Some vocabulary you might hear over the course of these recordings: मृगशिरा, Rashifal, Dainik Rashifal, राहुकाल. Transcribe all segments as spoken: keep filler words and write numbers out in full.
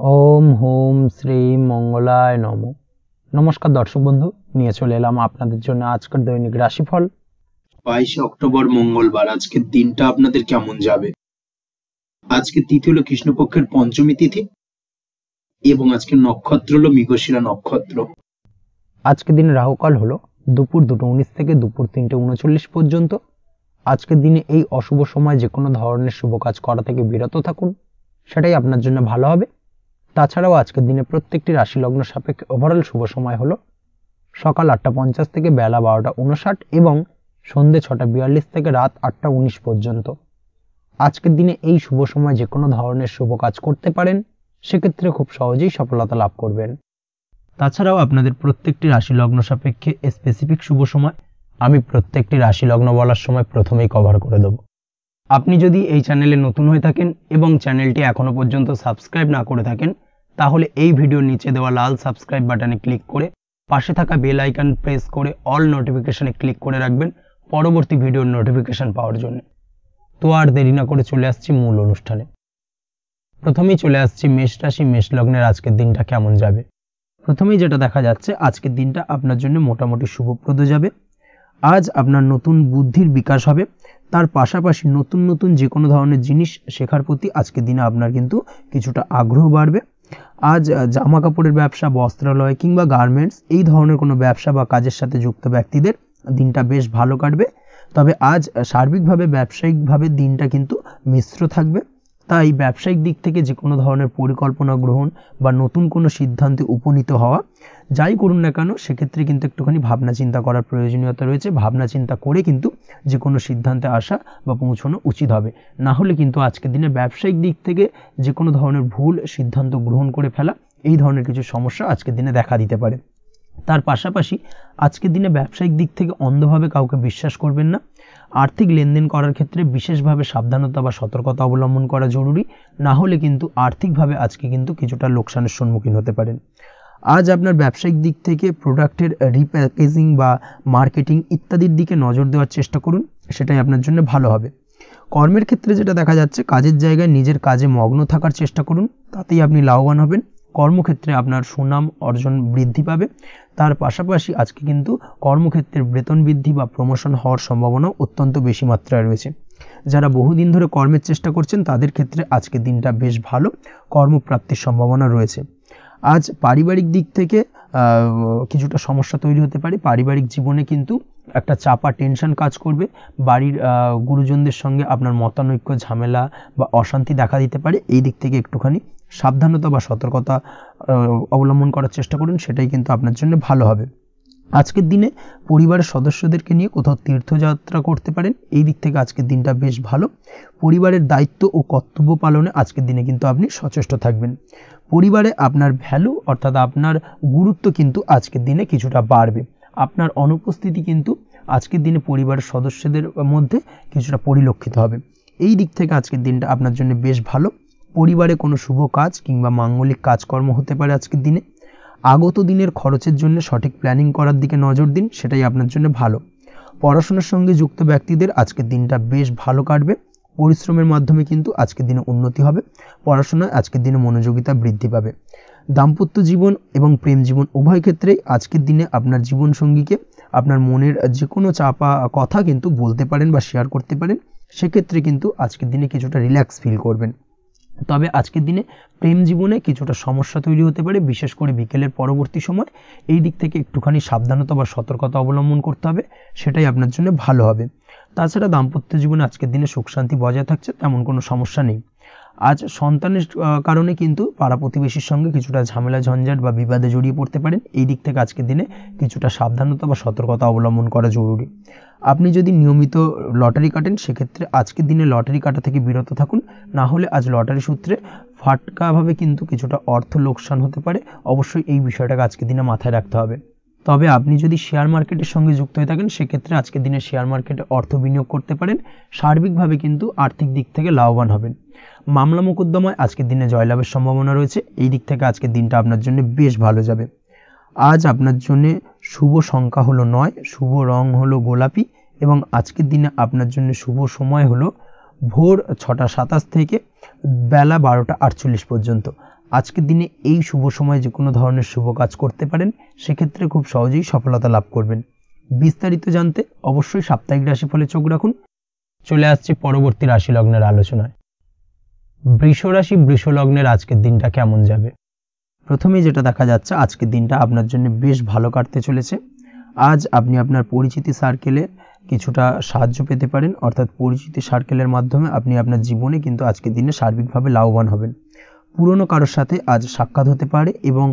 ओम home Shri मंगलाय नमो। नमस्कार दर्शक बंधु, निये चले एलाम आपनादेर जोन्नो आजकेर दैनिक राशिफल। बाईस अक्टोबर मंगलवार। आजकेर दिनटा आपनादेर केमन जाबे? आजके तिथि हलो कृष्णपक्षेर पंचमी तिथि एबं आजके नक्षत्र हलो मृगशिरा नक्षत्र। आजके दिन राहुकाल हलो दुपुर दुटो उन्नीस थेके दुपुर तीनटे ऊनचल्लिश पर्यन्त। आजकेर दिने एई अशुभ समय जे कोनो धरनेर शुभ काज करा थेके बिरत थाकुन, सेटाई आपनार जोन्नो भालो होबे। ताछाड़ाओ आजके दिन प्रत्येकटी राशि लग्न सापेक्षे ओभारअल शुभ समय हलो सकाल आठटा पंचाश थेके बेला बारोटा ऊनषाट एवं सन्ध्ये छटा बयाल्लिश थेके रात आठटा उन्नीस पर्यन्त। आजकेर दिने एई शुभ समय जे कोनो धरनेर शुभ काज करते पारेन, सेक्षेत्रे खूब सहजेई सफलता लाभ करबेन। ताछाड़ाओ आपनादेर प्रत्येकटी राशि लग्न सापेक्षे स्पेसिफिक शुभ समय आमि प्रत्येकटी राशि लग्न बलार समय प्रथमेई कभार करे देब। आपनि जदि एई चैनेले नतून हये थाकेन एबं चैनेलटी एखोनो पर्यन्त सबस्क्राइब ना करे थाकेन, ताहले एई भिडियो नीचे देवा लाल सबस्क्राइब बाटने क्लिक करे पाशे थाका बेल आइकन प्रेस करे अल नोटिफिकेशने क्लिक करे राखबेन परबर्ती भिडियोर नोटिफिकेशन पाओयार जोन्नो। तो आर देरी ना करे चले आसछि मूल अनुष्ठाने। प्रथमेई चले आसछि मेष राशि। मेष लग्नेर आजकेर दिनटा केमन जाबे? प्रथमेई जेटा देखा जाच्छे आजकेर दिनटा आपनार जोन्नो मोटामुटी शुभप्रद जाबे। आज आपनार नतून बुद्धिर विकाश होबे, तार पाशापाशी नतून नतून जे कोनो धरनेर जिनिस शेखार प्रति आजकेर दिने आपनार किन्तु किछुटा आग्रह बाड़बे। आज जामा कपड़ेर व्यवसा, वस्त्रालय किंबा गार्मेंट्स एई धरनेर कोनो व्यवसा बा काजेर साथे जुक्त ब्यक्तिदेर दिनटा बेश भालो काटबे। तबे आज सार्बिकभावे व्यावसायिकभावे दिनटा किन्तु मिश्र थाकबे, ताई व्यावसायिक दिक थेके जे कोनो धरनेर परिकल्पना ग्रहण बा नतून कोनो सिद्धान्ते उपनीत हवा जाई करुन ना केन, सेक्षेत्रे किन्तु एकटुखानि भावना चिंता करार प्रयोजनीयता रयेछे। भावना चिंता करे किन्तु जे कोनो सिद्धान्ते आसा बा पौंछानो उचित हबे, ना होले किन्तु आजकेर दिने व्यावसायिक दिक थेके जे कोनो धरनेर भूल सिद्धान्त ग्रहण करे फेला एई धरनेर किछु समस्या आजकेर दिने देखा दिते पारे। तार पाशापाशी आजकेर दिने व्यावसायिक दिक थेके अन्धभावे काउके विश्वास करबेन ना। आर्थिक लेनदेन करार क्षेत्रे विशेषभावे साबधानता बा सतर्कता अवलम्बन करा जरूरी, ना होले किन्तु आर्थिकभावे आजके किन्तु किछुटा लोकसानेर सम्मुखीन होते पारेन। आज आपनार व्यावसायिक दिक थेके प्रोडक्टेर रिपैकेजिंग बा मार्केटिंग इत्यादिर दिके नजर देवार चेष्टा करुन, सेटाई आपनार जोन्नो भालो होबे। कर्मेर क्षेत्रे जेटा देखा जाच्छे काजेर जायगाय निजेर काजे मग्न थाकार चेष्टा करुन, तातेई आपनि लाभवान हबेन। कर्मक्षेत्रे आपनार सुनाम अर्जन बृद्धि पाबे। तार पाशापाशी आजके किन्तु कर्मक्षेत्रे वेतन बृद्धि बा प्रमोशन होवार सम्भावना अत्यंत बेशी मात्राय रयेछे। जारा बहुदिन धरे कर्मेर चेष्टा करछेन तादेर क्षेत्रे आजके दिनटा बेश भालो कर्मप्राप्तिर सम्भावना रयेछे। आज पारिवारिक दिक थेके किछुटा समस्या तैरि होते पारे। पारिवारिक जीवने किन्तु একটা চাপা টেনশন কাজ করবে। বাড়ির গুরুজনদের সঙ্গে আপনার মতানৈক্য ঝামেলা বা অশান্তি দেখা দিতে পারে, এই দিক থেকে একটুখানি সাবধানতা বা সতর্কতা অবলম্বন করার চেষ্টা করুন, সেটাই কিন্তু আপনার জন্য ভালো হবে। আজকের দিনে পরিবারের সদস্যদেরকে নিয়ে কোথাও তীর্থযাত্রা করতে পারেন, এই দিক থেকে আজকের দিনটা বেশ ভালো। পরিবারের দায়িত্ব ও কর্তব্য পালনে আজকের দিনে কিন্তু আপনি সচেষ্ট থাকবেন। পরিবারে আপনার ভ্যালু অর্থাৎ আপনার গুরুত্ব কিন্তু আজকের দিনে কিছুটা বাড়বে। আপনার অনুপস্থিতি কিন্তু আজকের দিনে পরিবারের সদস্যদের মধ্যে কিছুটা পরিলক্ষিত হবে, এই দিক থেকে আজকের দিনটা আপনার জন্য বেশ ভালো। পরিবারে কোনো শুভ কাজ কিংবা মাঙ্গলিক কাজকর্ম হতে পারে আজকের দিনে। আগত দিনের খরচের জন্য সঠিক প্ল্যানিং করার দিকে নজর দিন, সেটাই আপনার জন্য ভালো। পড়াশোনার সঙ্গে যুক্ত ব্যক্তিদের আজকের দিনটা বেশ ভালো কাটবে। পরিশ্রমের মাধ্যমে কিন্তু আজকের দিনে উন্নতি হবে। পড়াশোনায় আজকের দিনে মনোযোগিতা বৃদ্ধি পাবে। दाम्पत्य जीवन एवं प्रेम जीवन उभय क्षेत्रे आजकेर दिने आपनार जीवन संगीके आपनार मनेर जे कोनो चापा कथा किन्तु बोलते पारेन बा शेयर करते पारेन, सेई क्षेत्रे किन्तु आजकेर दिने किछुटा रिलैक्स फिल करबेन। तबे आजकेर दिने प्रेम जीवने किछुटा समस्या तैरि होते पारे, विशेष करे बिकेलेर परवर्ती समय एई दिक थेके एकटुखानि साबधानता बा सतर्कता अवलम्बन करते होबे, सेटाई आपनार जोन्नो भालो होबे। ताछाड़ा दाम्पत्य जीवने आजकेर दिने सुख शांति बजाय थाकछे, तेमन कोनो समस्या नेई। আজ সন্তানের কারণে কিন্তু পাড়া প্রতিবেশীর সঙ্গে কিছুটা ঝামেলা ঝঞ্ঝাট বা বিবাদে জড়িয়ে পড়তে পারেন, এই দিক থেকে আজকের দিনে কিছুটা সাবধানতা বা সতর্কতা অবলম্বন করা জরুরি। আপনি যদি নিয়মিত লটারি কাটেন সেক্ষেত্রে আজকের দিনে লটারি কাটা থেকে বিরত থাকুন, না হলে আজ লটারি সূত্রে ফাটকাভাবে কিন্তু কিছুটা অর্থ লোকসান হতে পারে। অবশ্যই এই বিষয়টাকে আজকের দিনে মাথায় রাখতে হবে। তবে আপনি যদি শেয়ার মার্কেটের সঙ্গে যুক্ত হয়ে থাকেন সেক্ষেত্রে আজকের দিনে শেয়ার মার্কেটে অর্থ বিনিয়োগ করতে পারেন, সার্বিকভাবে কিন্তু আর্থিক দিক থেকে লাভবান হবেন। মামলা মোকদ্দমায় আজকের দিনে জয়লাভের সম্ভাবনা রয়েছে, এই দিক থেকে আজকের দিনটা আপনার জন্য বেশ ভালো যাবে। আজ আপনার জন্য শুভ সংখ্যা হলো নয়, শুভ রং হলো গোলাপি এবং আজকের দিনে আপনার জন্য শুভ সময় হলো ভোর ছটা সাতাশ থেকে বেলা বারোটা আটচল্লিশ পর্যন্ত। আজকের দিনে এই শুভ সময়ে যে কোনো ধরনের শুভ কাজ করতে পারেন, সেক্ষেত্রে খুব সহজেই সফলতা লাভ করবেন। বিস্তারিত জানতে অবশ্যই সাপ্তাহিক রাশিফলে চোখ রাখুন। চলে আসছে পরবর্তী রাশি লগ্নের আলোচনায়। বৃষ রাশি বৃষ লগ্নের আজকের দিনটা কেমন যাবে? প্রথমে যেটা দেখা যাচ্ছে, আজকের দিনটা আপনার জন্য বেশ ভালো কাটতে চলেছে। আজ আপনি আপনার পরিচিতি সার্কেলের কিছুটা সাহায্য পেতে পারেন, অর্থাৎ পরিচিতি সার্কেলের মাধ্যমে আপনি আপনার জীবনে কিন্তু আজকের দিনে সার্বিকভাবে লাভবান হবেন। পুরনো কারোর সাথে আজ সাক্ষাৎ হতে পারে এবং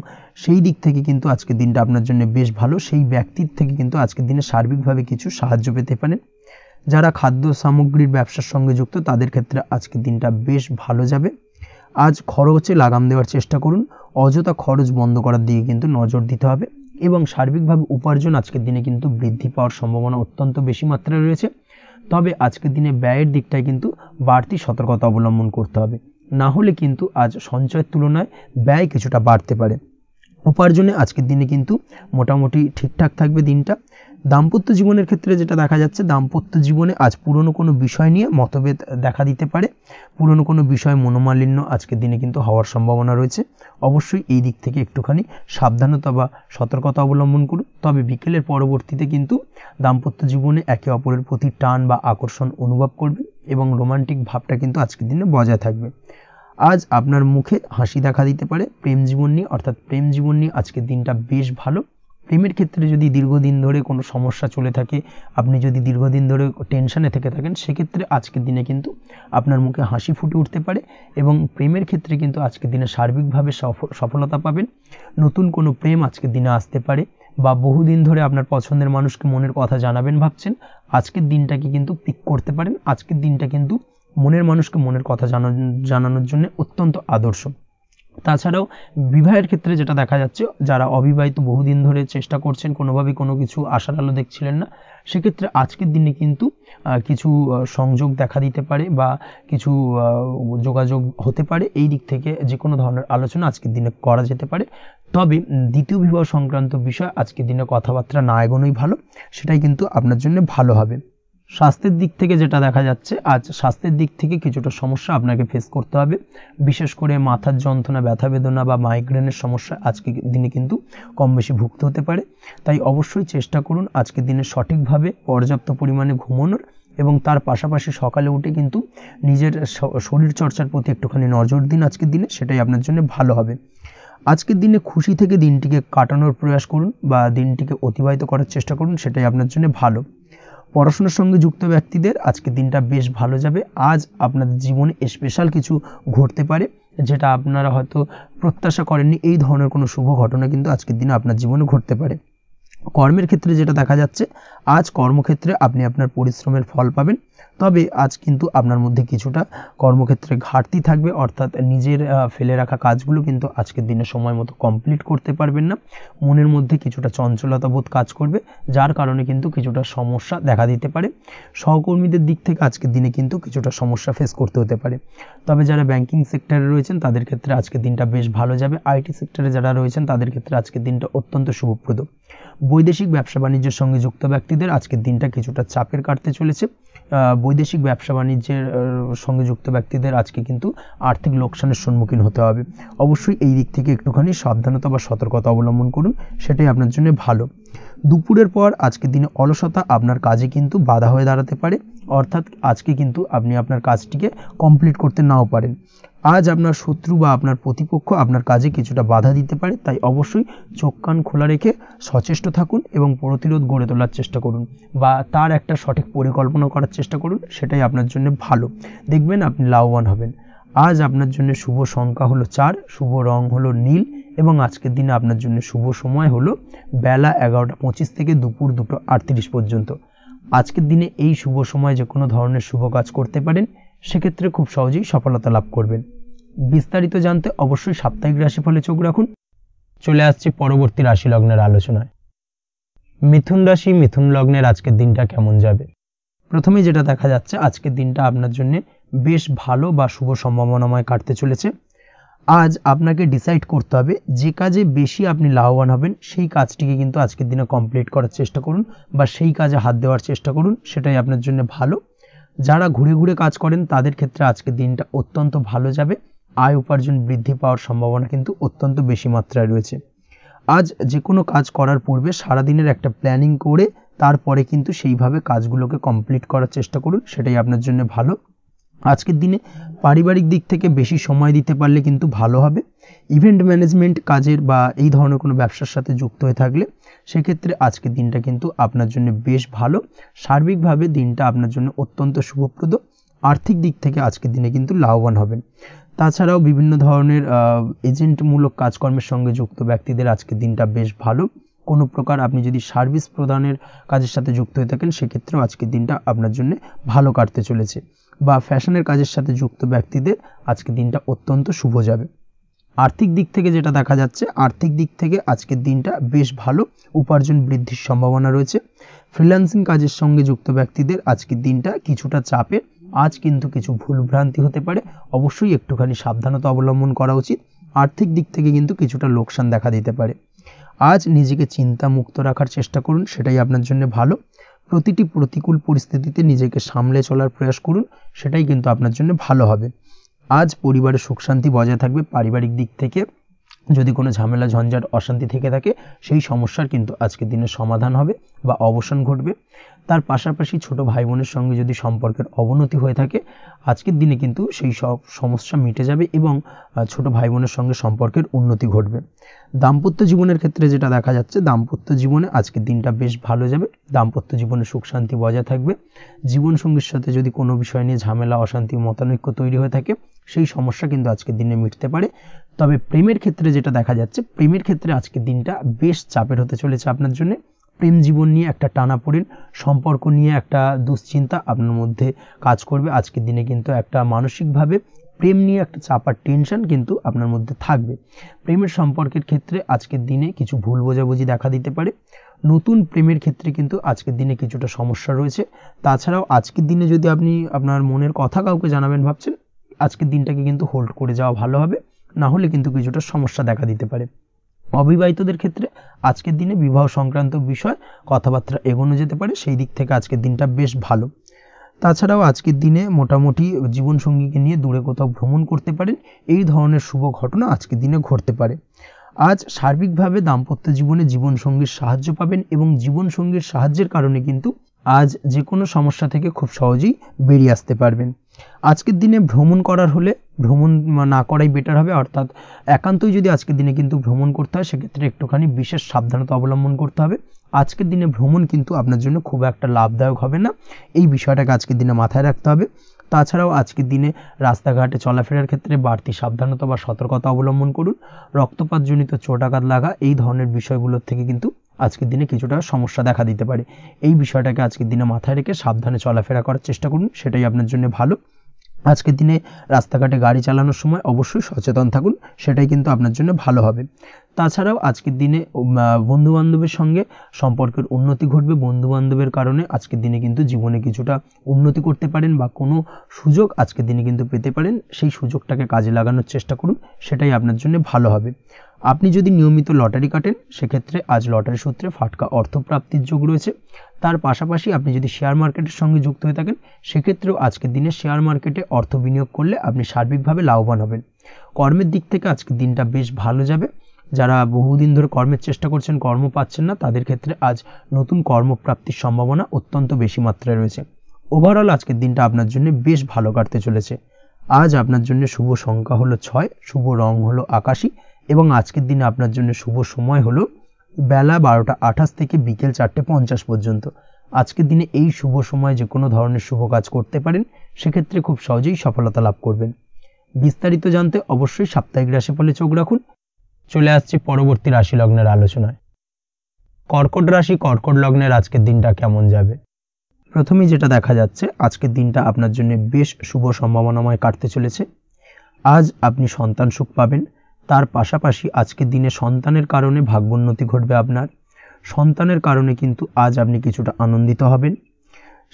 সেই দিক থেকে কিন্তু আজকের দিনটা আপনার জন্য বেশ ভালো। সেই ব্যক্তির থেকে কিন্তু আজকের দিনে সার্বিকভাবে কিছু সাহায্য পেতে পারেন। যারা খাদ্য সামগ্রীর ব্যবসার সঙ্গে যুক্ত তাদের ক্ষেত্রে আজকের দিনটা বেশ ভালো যাবে। আজ খরচে লাগাম দেওয়ার চেষ্টা করুন, অযথা খরচ বন্ধ করার দিকে কিন্তু নজর দিতে হবে এবং সার্বিকভাবে উপার্জন আজকের দিনে কিন্তু বৃদ্ধি পাওয়ার সম্ভাবনা অত্যন্ত বেশি মাত্রায় রয়েছে। তবে আজকের দিনে ব্যয়ের দিকটায় কিন্তু বাড়তি সতর্কতা অবলম্বন করতে হবে, না হলে কিন্তু আজ সঞ্চয়ের তুলনায় ব্যয় কিছুটা বাড়তে পারে। উপার্জনে আজকের দিনে কিন্তু মোটামুটি ঠিকঠাক থাকবে দিনটা। দাম্পত্য জীবনের ক্ষেত্রে যেটা দেখা যাচ্ছে, দাম্পত্য জীবনে আজ পুরনো কোনো বিষয় নিয়ে মতভেদ দেখা দিতে পারে, পুরনো কোনো বিষয় মনোমালিন্য আজকের দিনে কিন্তু হওয়ার সম্ভাবনা রয়েছে। অবশ্যই এই দিক থেকে একটুখানি সাবধানতা বা সতর্কতা অবলম্বন করুন। তবে বিকেলের পরবর্তীতে কিন্তু দাম্পত্য জীবনে একে অপরের প্রতি টান বা আকর্ষণ অনুভব করবে এবং রোমান্টিক ভাবটা কিন্তু আজকের দিনে বজায় থাকবে। আজ আপনার মুখে হাসি দেখা দিতে পারে। প্রেম জীবন নিয়ে অর্থাৎ প্রেম জীবন নিয়ে আজকের দিনটা বেশ ভালো। প্রেমের ক্ষেত্রে যদি দীর্ঘদিন ধরে কোনো সমস্যা চলে থাকে, আপনি যদি দীর্ঘদিন ধরে টেনশানে থেকে থাকেন, সেক্ষেত্রে আজকের দিনে কিন্তু আপনার মুখে হাসি ফুটে উঠতে পারে এবং প্রেমের ক্ষেত্রে কিন্তু আজকের দিনে সার্বিকভাবে সফলতা পাবেন। নতুন কোনো প্রেম আজকের দিনে আসতে পারে বা বহুদিন ধরে আপনার পছন্দের মানুষকে মনের কথা জানাবেন ভাবছেন, আজকের দিনটাকে কিন্তু পিক করতে পারেন। আজকের দিনটা কিন্তু মনের মানুষকে মনের কথা জানানোর জন্য অত্যন্ত আদর্শ। তাছাড়াও বিবাহের ক্ষেত্রে যেটা দেখা যাচ্ছে, যারা অবিবাহিত বহুদিন ধরে চেষ্টা করছেন, কোনোভাবে কোনো কিছু আশার আলো দেখছিলেন না, সেক্ষেত্রে আজকের দিনে কিন্তু কিছু সংযোগ দেখা দিতে পারে বা কিছু যোগাযোগ হতে পারে। এই দিক থেকে যে কোনো ধরনের আলোচনা আজকের দিনে করা যেতে পারে। তবে দ্বিতীয় বিবাহ সংক্রান্ত বিষয় আজকের দিনে কথাবার্তা না এগোনোই ভালো, সেটাই কিন্তু আপনার জন্য ভালো হবে। স্বাস্থ্যের দিক থেকে যেটা দেখা যাচ্ছে, আজ স্বাস্থ্যের দিক থেকে কিছুটা সমস্যা আপনাকে ফেস করতে হবে। বিশেষ করে মাথার যন্ত্রণা, ব্যথা বেদনা বা মাইগ্রেনের সমস্যা আজকের দিনে কিন্তু কম বেশি ভুগতে হতে পারে। তাই অবশ্যই চেষ্টা করুন আজকের দিনে সঠিকভাবে পর্যাপ্ত পরিমাণে ঘুমানোর এবং তার পাশাপাশি সকালে উঠে কিন্তু নিজের শরীর চর্চার প্রতি একটুখানি নজর দিন আজকের দিনে, সেটাই আপনার জন্য ভালো হবে। আজকের দিনে খুশি থেকে দিনটিকে কাটানোর প্রয়াস করুন বা দিনটিকে অতিবাহিত করার চেষ্টা করুন, সেটাই আপনার জন্য ভালো। পড়াশোনার সঙ্গে যুক্ত ব্যক্তিদের আজকের দিনটা বেশ ভালো যাবে। আজ আপনাদের জীবনে স্পেশাল কিছু ঘটতে পারে, যেটা আপনারা হয়তো প্রত্যাশা করেননি। এই ধরনের কোনো শুভ ঘটনা কিন্তু আজকের দিনে আপনার জীবনে ঘটতে পারে। কর্মের ক্ষেত্রে যেটা দেখা যাচ্ছে, আজ কর্মক্ষেত্রে আপনি আপনার পরিশ্রমের ফল পাবেন। তবে আজ কিন্তু আপনার মধ্যে কিছুটা কর্মক্ষেত্রে ঘাটতি থাকবে, অর্থাৎ নিজের ফেলে রাখা কাজগুলো কিন্তু আজকের দিনে সময় মতো কমপ্লিট করতে পারবেন না। মনের মধ্যে কিছুটা চঞ্চলতা বোধ কাজ করবে, যার কারণে কিন্তু কিছুটা সমস্যা দেখা দিতে পারে। সহকর্মীদের দিক থেকে আজকের দিনে কিন্তু কিছুটা সমস্যা ফেস করতে হতে পারে। তবে যারা ব্যাংকিং সেক্টরে রয়েছেন তাদের ক্ষেত্রে আজকের দিনটা বেশ ভালো যাবে। আইটি সেক্টরে যারা রয়েছেন তাদের ক্ষেত্রে আজকের দিনটা অত্যন্ত শুভপ্রদ। বৈদেশিক ব্যবসা বাণিজ্যের সঙ্গে যুক্ত ব্যক্তিদের আজকের দিনটা কিছুটা চাপের কাটতে চলেছে। বৈদেশিক ব্যবসা বাণিজ্যের সঙ্গে যুক্ত ব্যক্তিদের আজকে কিন্তু আর্থিক লোকসানের সম্মুখীন হতে হবে। অবশ্যই এই দিক থেকে একটুখানি সাবধানতা বা সতর্কতা অবলম্বন করুন, সেটাই আপনার জন্য ভালো। দুপুরের পর আজকের দিনে অলসতা আপনার কাজে কিন্তু বাধা হয়ে দাঁড়াতে পারে, অর্থাৎ আজকে কিন্তু আপনি আপনার কাজটিকে কমপ্লিট করতে নাও পারেন। আজ আপনার শত্রু বা আপনার প্রতিপক্ষ আপনার কাজে কিছুটা বাধা দিতে পারে, তাই অবশ্যই চোখ কান খোলা রেখে সচেষ্ট থাকুন এবং প্রতিরোধ গড়ে তোলার চেষ্টা করুন বা তার একটা সঠিক পরিকল্পনা করার চেষ্টা করুন, সেটাই আপনার জন্য ভালো। দেখবেন আপনি লাভবান হবেন। আজ আপনার জন্য শুভ সংখ্যা হলো চার, শুভ রং হলো নীল এবং আজকের দিনে আপনার জন্য শুভ সময় হলো বেলা এগারোটা পঁচিশ থেকে দুপুর দুটো আটত্রিশ পর্যন্ত। আজকের দিনে এই শুভ সময় যে কোনো ধরনের শুভ কাজ করতে পারেন, সেক্ষেত্রে খুব সহজেই সফলতা লাভ করবেন। বিস্তারিত জানতে অবশ্যই সাপ্তাহিক রাশিফলে চোখ রাখুন। চলে আসছে পরবর্তী রাশি লগ্নের আলোচনায়। মিথুন রাশি মিথুন লগ্নের আজকের দিনটা কেমন যাবে? প্রথমে যেটা দেখা যাচ্ছে, আজকের দিনটা আপনার জন্য বেশ ভালো বা শুভ সম্ভাবনাময় কাটতে চলেছে। আজ আপনাকে ডিসাইড করতে হবে যে কাজে বেশি আপনি লাভবান হবেন, সেই কাজটিকে কিন্তু আজকের দিনে কমপ্লিট করার চেষ্টা করুন বা সেই কাজে হাত দেওয়ার চেষ্টা করুন, সেটাই আপনার জন্য ভালো। যারা ঘুরে ঘুরে কাজ করেন তাদের ক্ষেত্রে আজকের দিনটা অত্যন্ত ভালো যাবে। आय उपार्जन बृद्धि पावार सम्भावना किन्तु अत्यंत बेशी मात्राय रयेछे। आज जेकोनो काज करार पूर्वे सारा दिनेर एकटा प्लानिंग करे तारपरे किन्तु सेइभावे काजगुलोके कमप्लीट करार चेष्टा करुन, सेटाई आपनार जोन्नो भालो। आजकेर दिने पारिवारिक दिक थेके बेशी समय दिते पारले किन्तु भालो हबे। इवेंट मैनेजमेंट काजेर बा एई धरनेर कोनो ब्यबसार साथे जुक्त हये थाकले सेई क्षेत्रे आजकेर दिनटा किन्तु आपनार जोन्नो बेश भालो। सार्बिकभावे दिनटा आपनार जोन्नो अत्यंत शुभप्रद। आर्थिक दिक थेके आजकेर दिने किन्तु लाभवान हबेन। ताछाड़ाओ विभिन्न धरनेर एजेंटमूलक काजकर्मेर संगे जुक्त ब्यक्तिदेर आजकेर दिनटा बेश भालो। कोनो प्रकार आपनि यदि सार्विस प्रदानेर काजेर साथे जुक्त हये थाकेन सेई क्षेत्रेओ आजकेर दिनटा आपनार जोन्नो भालो काटते चलेछे। बा फैशनेर काजेर साथे जुक्त ब्यक्तिदेर आजकेर दिनटा अत्यंत शुभ जाबे। आर्थिक दिक थेके जेटा देखा जाच्छे, आर्थिक दिक थेके आजकेर दिनटा बेश भालो। उपार्जन बृद्धिर सम्भावना रयेछे। फ्रीलांसिंग काजेर संगे जुक्त ब्यक्तिदेर आजकेर दिनटा किछुटा चापेर। आज किन्तु किछु भूलभ्रांति होते पारे, अवश्यई एकटुखानि साबधानता अवलम्बन करा उचित। आर्थिक दिक थेके किन्तु किछुटा लोकसान देखा दिते पारे। आज निजेके चिंता मुक्त राखार चेष्टा करुन, सेटाई आपनार जोन्नो भालो। प्रतिटी प्रतिकूल परिस्थितिते निजेके सामले चलार प्रयास करुन, सेटाई किन्तु आपनार जोन्नो भालो हबे। आज परिवारे सुख शांति बजाय थाकबे। पारिवारिक दिक थेके यदि कोनो झमेला झंझट अशांति थेके थाके सेई समस्यार किन्तु आजकेर दिने समाधान हबे बा अवसान घटबे। तार पाशापाशि छोटो भाई बोनेर संगे यदि सम्पर्केर अवनति हये थाके आजकेर दिने किन्तु सेई सब समस्या मिटे जाबे एबं छोटो भाई बोनेर संगे सम्पर्केर उन्नति घटबे। दाम्पत्य जीवनेर क्षेत्रे जेटा देखा जाच्छे, दाम्पत्य जीवने आजकेर दिनटा बेश भालो जाबे। दाम्पत्य जीवने सुख शांति बजाय थाकबे। जीवन संगीर साथे यदि कोनो विषय निये झमेला अशांति मतानैक्य तैरि हये थाके सेई समस्या किन्तु आजकेर दिने मिटते पारे। तबे प्रेमेर क्षेत्रे जेटा देखा जाच्छे, प्रेमेर क्षेत्रे आजकेर दिनटा बेश चापेर होते चलेछे आपनार जोन्नो। प्रेम जीवन निये एकटा टानापोड़ेन, सम्पर्क निये एकटा दुश्चिंता आपनार मध्ये काज करबे। आजकेर दिने किन्तु एकटा मानसिकभावे प्रेम निये एकटा चापा टेंशन किन्तु आपनार मध्ये थाकबे। प्रेमेर सम्पर्केर क्षेत्रे आजकेर दिने किछु भूल बोझाबुझि देखा दिते पारे। नतून प्रेमेर क्षेत्रे किन्तु आजकेर दिने किछुटा समस्या रयेछे। ताछाड़ाओ आजकेर दिने यदि आपनि आपनार मनेर कथा काउके जानाबेन भाबछेन आजकेर दिनटाके किन्तु होल्ड करे जाओया भालो हबे, ना होले किन्तु किछुटा समस्या देखा दिते पारे। अविवाहितदेर क्षेत्रे आजकेर दिने विवाह संक्रांत विषय कथाबार्ता एगोनो जेते पारे, सेई दिक थेके आजकेर दिनटा बेश भालो। ताछाड़ाओ आजकेर दिने मोटामुटी जीवन संगीके निये दूरे कोथाओ भ्रमण करते पारेन, एई धरनेर शुभ घटना आजकेर दिने घटते पारे। आज सार्बिकभावे दाम्पत्य जीवने जीवन संगीर साहाय्य पाबेन एबं जीवन संगीर साहाय्येर कारणे किन्तु आज जे कोनो समस्या थेके खूब सहजेई बेरिये आसते पारबेन। आजकेर दिने भ्रमण करार होले भ्रमण ना कराई बेटार हबे, अर्थात एकान्तोई यदि आजकेर दिने किन्तु भ्रमण करते हय सेक्षेत्रे एकटुखानि विशेष साबधानता अवलम्बन करते हबे। आजकेर दिने भ्रमण किन्तु आपनार जोन्नो खूब एकटा लाभदायक हबे ना, एई विषयटाके आजकेर दिने माथाय राखते हबे। ताछाड़ाओ आजकेर दिने रास्ताघाटे चलाफेरार क्षेत्रे बाड़ति साबधानता बा सतर्कता अवलम्बन करुन। रक्तपात जनित चोटाघात लागा एई धरनेर विषयगुलोर थेके किन्तु आजकेर दिने किछुटा समस्या देखा दिते पारे। एई विषयटाके आजकेर दिने माथाय रेखे साबधाने चलाफेरा करार चेष्टा करुन, सेटाई आपनार जोन्नो भालो। आजकेर दिने रास्ताघाटे गाड़ी चालानोर समय अवश्यई सचेतन थाकुन, सेटाई किन्तु आपनार जोन्नो भालो हबे। ताछाड़ाओ आजकेर दिने बंधु बान्धवेर संगे सम्पर्केर उन्नति घटबे। बंधु बान्धवेर कारणे आजकेर दिने किन्तु जीवने किछुटा उन्नति करते पारेन बा कोनो सुयोग आजकेर दिने किन्तु पेते पारेन, सेई सुयोगटाके काजे लागानोर चेष्टा करुन, सेटाई आपनार जोन्नो भालो हबे। आपनि यदि नियमित लटारि काटें सेक्षेत्रे आज लटारि सूत्रे फाटका अर्थ प्राप्तिर जोग रयेछे। तार पाशापाशि आपनि यदि शेयर मार्केटेर संगे जुक्त हये थाकेन सेक्षेत्रेओ आजकेर दिने शेयर मार्केटे अर्थ बिनियोग करले आपनि सार्बिकभावे लाभवान हबेन। कर्मेर दिक थेके आजकेर दिनटा बेश भालो जाबे। जारा बहुदिन धरे कर्मेर चेष्टा करछेन कर्म पाच्छेन ना तादेर क्षेत्रे आज नतून कर्मप्राप्तिर सम्भावना अत्यंत बेशी मात्राय रयेछे। ओभारअल आजकेर दिनटा आपनार जोन्नो बेश भालो काटते चलेछे। आज आपनार जोन्नो शुभ संख्या हलो छय, शुभ रंग हलो आकाशी एबं आजकेर दिने आपनार जोन्नो शुभ समय हलो बेला बारोटा आठाश थेके बिकेल चारटे पंचाश पर्यन्त। आजकेर दिने एई शुभ समय जे कोनो धरनेर शुभ काज करते पारेन, सेक्षेत्रे खूब सहजेई सफलता लाभ करबेन। विस्तारित जानते अवश्यई साप्ताहिक राशिफले चोख राखुन। चले आसछि परवर्ती राशि लग्नेर आलोचनाय। कर्कट राशि कर्कट लग्नेर आजकेर दिनटा केमन जाबे? प्रथमेई जेटा देखा जाच्छे आजकेर दिनटा आपनार जोन्नो बेश शुभ सम्भावनामय काटते चलेछे। आज आपनि सन्तान सुख पाबेन। तार पाशापाशी आजकेर दिने सन्तानेर कारणे भाग्योन्नति घटबे। आपनार सन्तानेर कारणे किन्तु आज आपनि किछुटा आनंदित हबेन।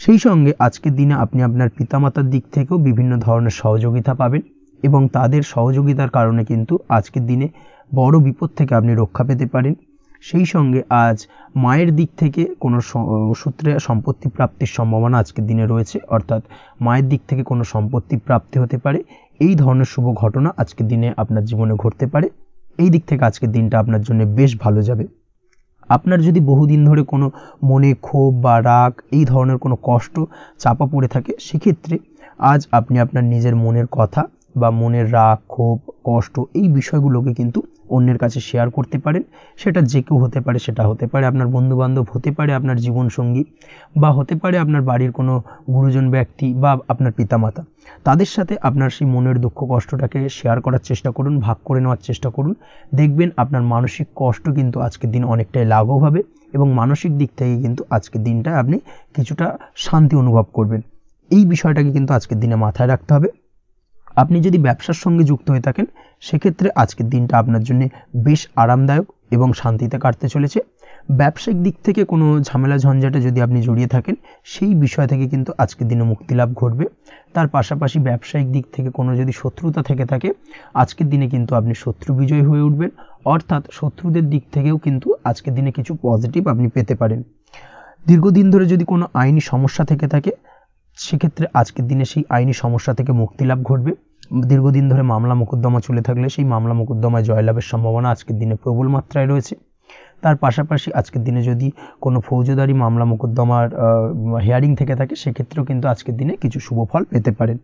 सेई संगे आजकेर दिने आपनि आपनार पितामातार दिक थेकेओ विभिन्न धरनेर सहयोगिता पाबेन एबं तादेर सहयोगितार कारणे किन्तु आजकेर दिने बड़ो विपद थेके आपनि रक्षा पेते पारेन। सेई संगे आज मायेर दिक थेके कोनो सूत्रे सम्पत्ति प्राप्तिर सम्भावना आजकेर दिने रयेछे, अर्थात मायेर दिक थेके कोनो सम्पत्ति प्राप्ति होते पारे। এই ধরনের শুভ ঘটনা আজকের দিনে আপনার জীবনে ঘটতে পারে। এই দিক থেকে আজকের দিনটা আপনার জন্য বেশ ভালো যাবে। আপনার যদি বহুদিন ধরে কোনো মনে ক্ষোভ বা রাগ এই ধরনের কোনো কষ্ট চাপা পড়ে থাকে, সেক্ষেত্রে আজ আপনি আপনার নিজের মনের কথা বা মনের রাগ ক্ষোভ কষ্ট এই বিষয়গুলোকে কিন্তু অন্যের কাছে শেয়ার করতে পারেন। সেটা যে কেউ হতে পারে, সেটা হতে পারে আপনার বন্ধুবান্ধব, হতে পারে আপনার জীবনসঙ্গী, বা হতে পারে আপনার বাড়ির কোনো গুরুজন ব্যক্তি বা আপনার পিতামাতা। তাদের সাথে আপনার সেই মনের দুঃখ কষ্টটাকে শেয়ার করার চেষ্টা করুন, ভাগ করে নেওয়ার চেষ্টা করুন। দেখবেন আপনার মানসিক কষ্ট কিন্তু আজকের দিন অনেকটাই লাঘব হবে এবং মানসিক দিক থেকে কিন্তু আজকের দিনটা আপনি কিছুটা শান্তি অনুভব করবেন। এই বিষয়টাকে কিন্তু আজকের দিনে মাথায় রাখতে হবে। আপনি যদি ব্যবসার সঙ্গে যুক্ত হয়ে থাকেন, সেক্ষেত্রে আজকের দিনটা আপনার জন্য বেশ আরামদায়ক এবং শান্তিতে কাটতে চলেছে। ব্যবসায়িক দিক থেকে কোনো ঝামেলা ঝঞ্ঝাটে যদি আপনি জড়িয়ে থাকেন, সেই বিষয় থেকে কিন্তু আজকের দিনে মুক্তি লাভ ঘটবে। তার পাশাপাশি ব্যবসায়িক দিক থেকে কোনো যদি শত্রুতা থেকে থাকে, আজকের দিনে কিন্তু আপনি শত্রু বিজয় হয়ে উঠবেন। অর্থাৎ শত্রুদের দিক থেকেও কিন্তু আজকের দিনে কিছু পজিটিভ আপনি পেতে পারেন। দীর্ঘদিন ধরে যদি কোনো আইনি সমস্যা থেকে থাকে, সেক্ষেত্রে আজকের দিনে সেই আইনি সমস্যা থেকে মুক্তি লাভ ঘটবে। দীর্ঘদিন ধরে মামলা মোকদ্দমা চলে থাকলে সেই মামলা মোকদ্দমায় জয়লাভের সম্ভাবনা আজকের দিনে প্রবল মাত্রায় রয়েছে। তার পাশাপাশি আজকের দিনে যদি কোনো ফৌজদারি মামলা মোকদ্দমার হিয়ারিং থেকে থাকে, সেক্ষেত্রেও কিন্তু আজকের দিনে কিছু শুভ ফল পেতে পারেন।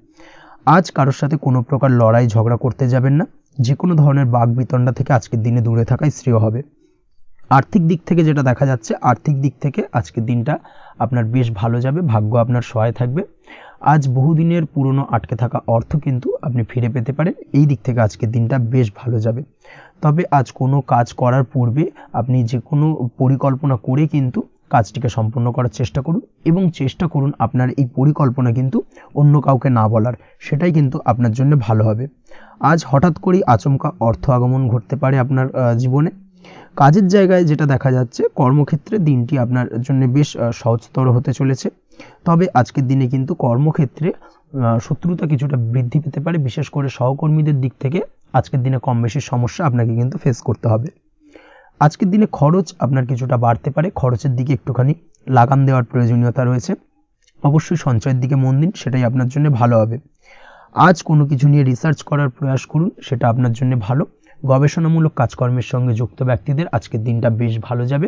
আজ কারোর সাথে কোনো প্রকার লড়াই ঝগড়া করতে যাবেন না। যে কোনো ধরনের বাক বিতণ্ডা থেকে আজকের দিনে দূরে থাকাই শ্রেয় হবে। আর্থিক দিক থেকে যেটা দেখা যাচ্ছে, আর্থিক দিক থেকে আজকের দিনটা আপনার বেশ ভালো যাবে। ভাগ্য আপনার সহায় থাকবে। আজ বহুদিনের পুরনো আটকে থাকা অর্থ কিন্তু আপনি ফিরে পেতে পারেন। এই দিক থেকে আজকের দিনটা বেশ ভালো যাবে। তবে আজ কোনো কাজ করার পূর্বে আপনি যে কোনো পরিকল্পনা করে কিন্তু কাজটিকে সম্পন্ন করার চেষ্টা করুন এবং চেষ্টা করুন আপনার এই পরিকল্পনা কিন্তু অন্য কাউকে না বলার। সেটাই কিন্তু আপনার জন্য ভালো হবে। আজ হঠাৎ করেই আচমকা অর্থ আগমন ঘটতে পারে আপনার জীবনে। কাজের জায়গায় যেটা দেখা যাচ্ছে, কর্মক্ষেত্রে দিনটি আপনার জন্য বেশ সহজতর হতে চলেছে। তবে আজকের দিনে কিন্তু কর্মক্ষেত্রে শত্রুতা কিছুটা বৃদ্ধি পেতে পারে। বিশেষ করে সহকর্মীদের দিক থেকে আজকের দিনে কম বেশি সমস্যা আপনাকে কিন্তু ফেস করতে হবে। আজকের দিনে খরচ আপনার কিছুটা বাড়তে পারে। খরচের দিকে একটুখানি লাগাম দেওয়ার প্রয়োজনীয়তা রয়েছে। অবশ্যই সঞ্চয়ের দিকে মন দিন, সেটাই আপনার জন্য ভালো হবে। আজ কোনো কিছু নিয়ে রিসার্চ করার প্রয়াস করুন, সেটা আপনার জন্য ভালো। গবেষণামূলক কাজকর্মের সঙ্গে যুক্ত ব্যক্তিদের আজকের দিনটা বেশ ভালো যাবে।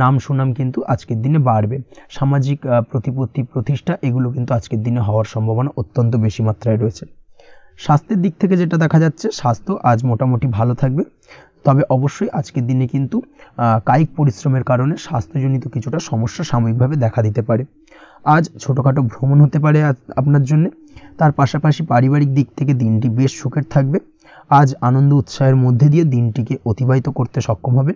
নাম সুনাম কিন্তু আজকের দিনে বাড়বে। সামাজিক প্রতিপত্তি প্রতিষ্ঠা এগুলো কিন্তু আজকের দিনে হওয়ার সম্ভাবনা অত্যন্ত বেশি মাত্রায় রয়েছে। স্বাস্থ্যের দিক থেকে যেটা দেখা যাচ্ছে, স্বাস্থ্য আজ মোটামুটি ভালো থাকবে। তবে অবশ্যই আজকের দিনে কিন্তু কায়িক পরিশ্রমের কারণে স্বাস্থ্যজনিত কিছুটা সমস্যা সাময়িকভাবে দেখা দিতে পারে। আজ ছোটোখাটো ভ্রমণ হতে পারে আপনার জন্য। তার পাশাপাশি পারিবারিক দিক থেকে দিনটি বেশ সুখের থাকবে। আজ আনন্দ উৎসাহের মধ্যে দিয়ে দিনটিকে অতিবাহিত করতে সক্ষম হবে।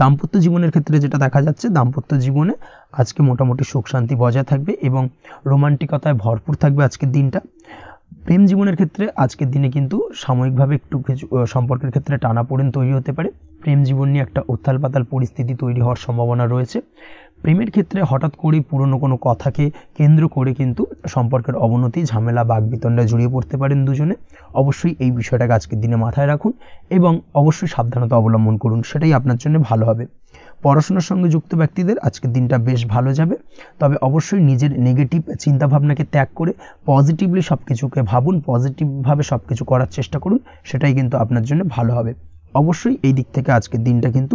দাম্পত্য জীবনের ক্ষেত্রে যেটা দেখা যাচ্ছে, দাম্পত্য জীবনে আজকে মোটামুটি সুখ শান্তি বজায় থাকবে এবং রোমান্টিকতায় ভরপুর থাকবে আজকের দিনটা। প্রেম জীবনের ক্ষেত্রে আজকের দিনে কিন্তু সাময়িকভাবে একটু কিছু সম্পর্কের ক্ষেত্রে টানাপোড়েন তৈরি হতে পারে। প্রেম জীবন নিয়ে একটা উত্থাল পাতাল পরিস্থিতি তৈরি হওয়ার সম্ভাবনা রয়েছে। প্রেমের ক্ষেত্রে হঠাৎ করেই পুরনো কোনো কথাকে কেন্দ্র করে কিন্তু সম্পর্কের অবনতি, ঝামেলা, বাগবিতণ্ডায় জড়িয়ে পড়তে পারেন দুজনে। অবশ্যই এই বিষয়টাকে আজকের দিনে মাথায় রাখুন এবং অবশ্যই সাবধানতা অবলম্বন করুন, সেটাই আপনার জন্য ভালো হবে। পড়াশোনার সঙ্গে যুক্ত ব্যক্তিদের আজকের দিনটা বেশ ভালো যাবে। তবে অবশ্যই নিজের নেগেটিভ চিন্তাভাবনাকে ত্যাগ করে পজিটিভলি সব কিছুকে ভাবুন, পজিটিভভাবে সব কিছু করার চেষ্টা করুন, সেটাই কিন্তু আপনার জন্য ভালো হবে। অবশ্যই এই দিক থেকে আজকের দিনটা কিন্তু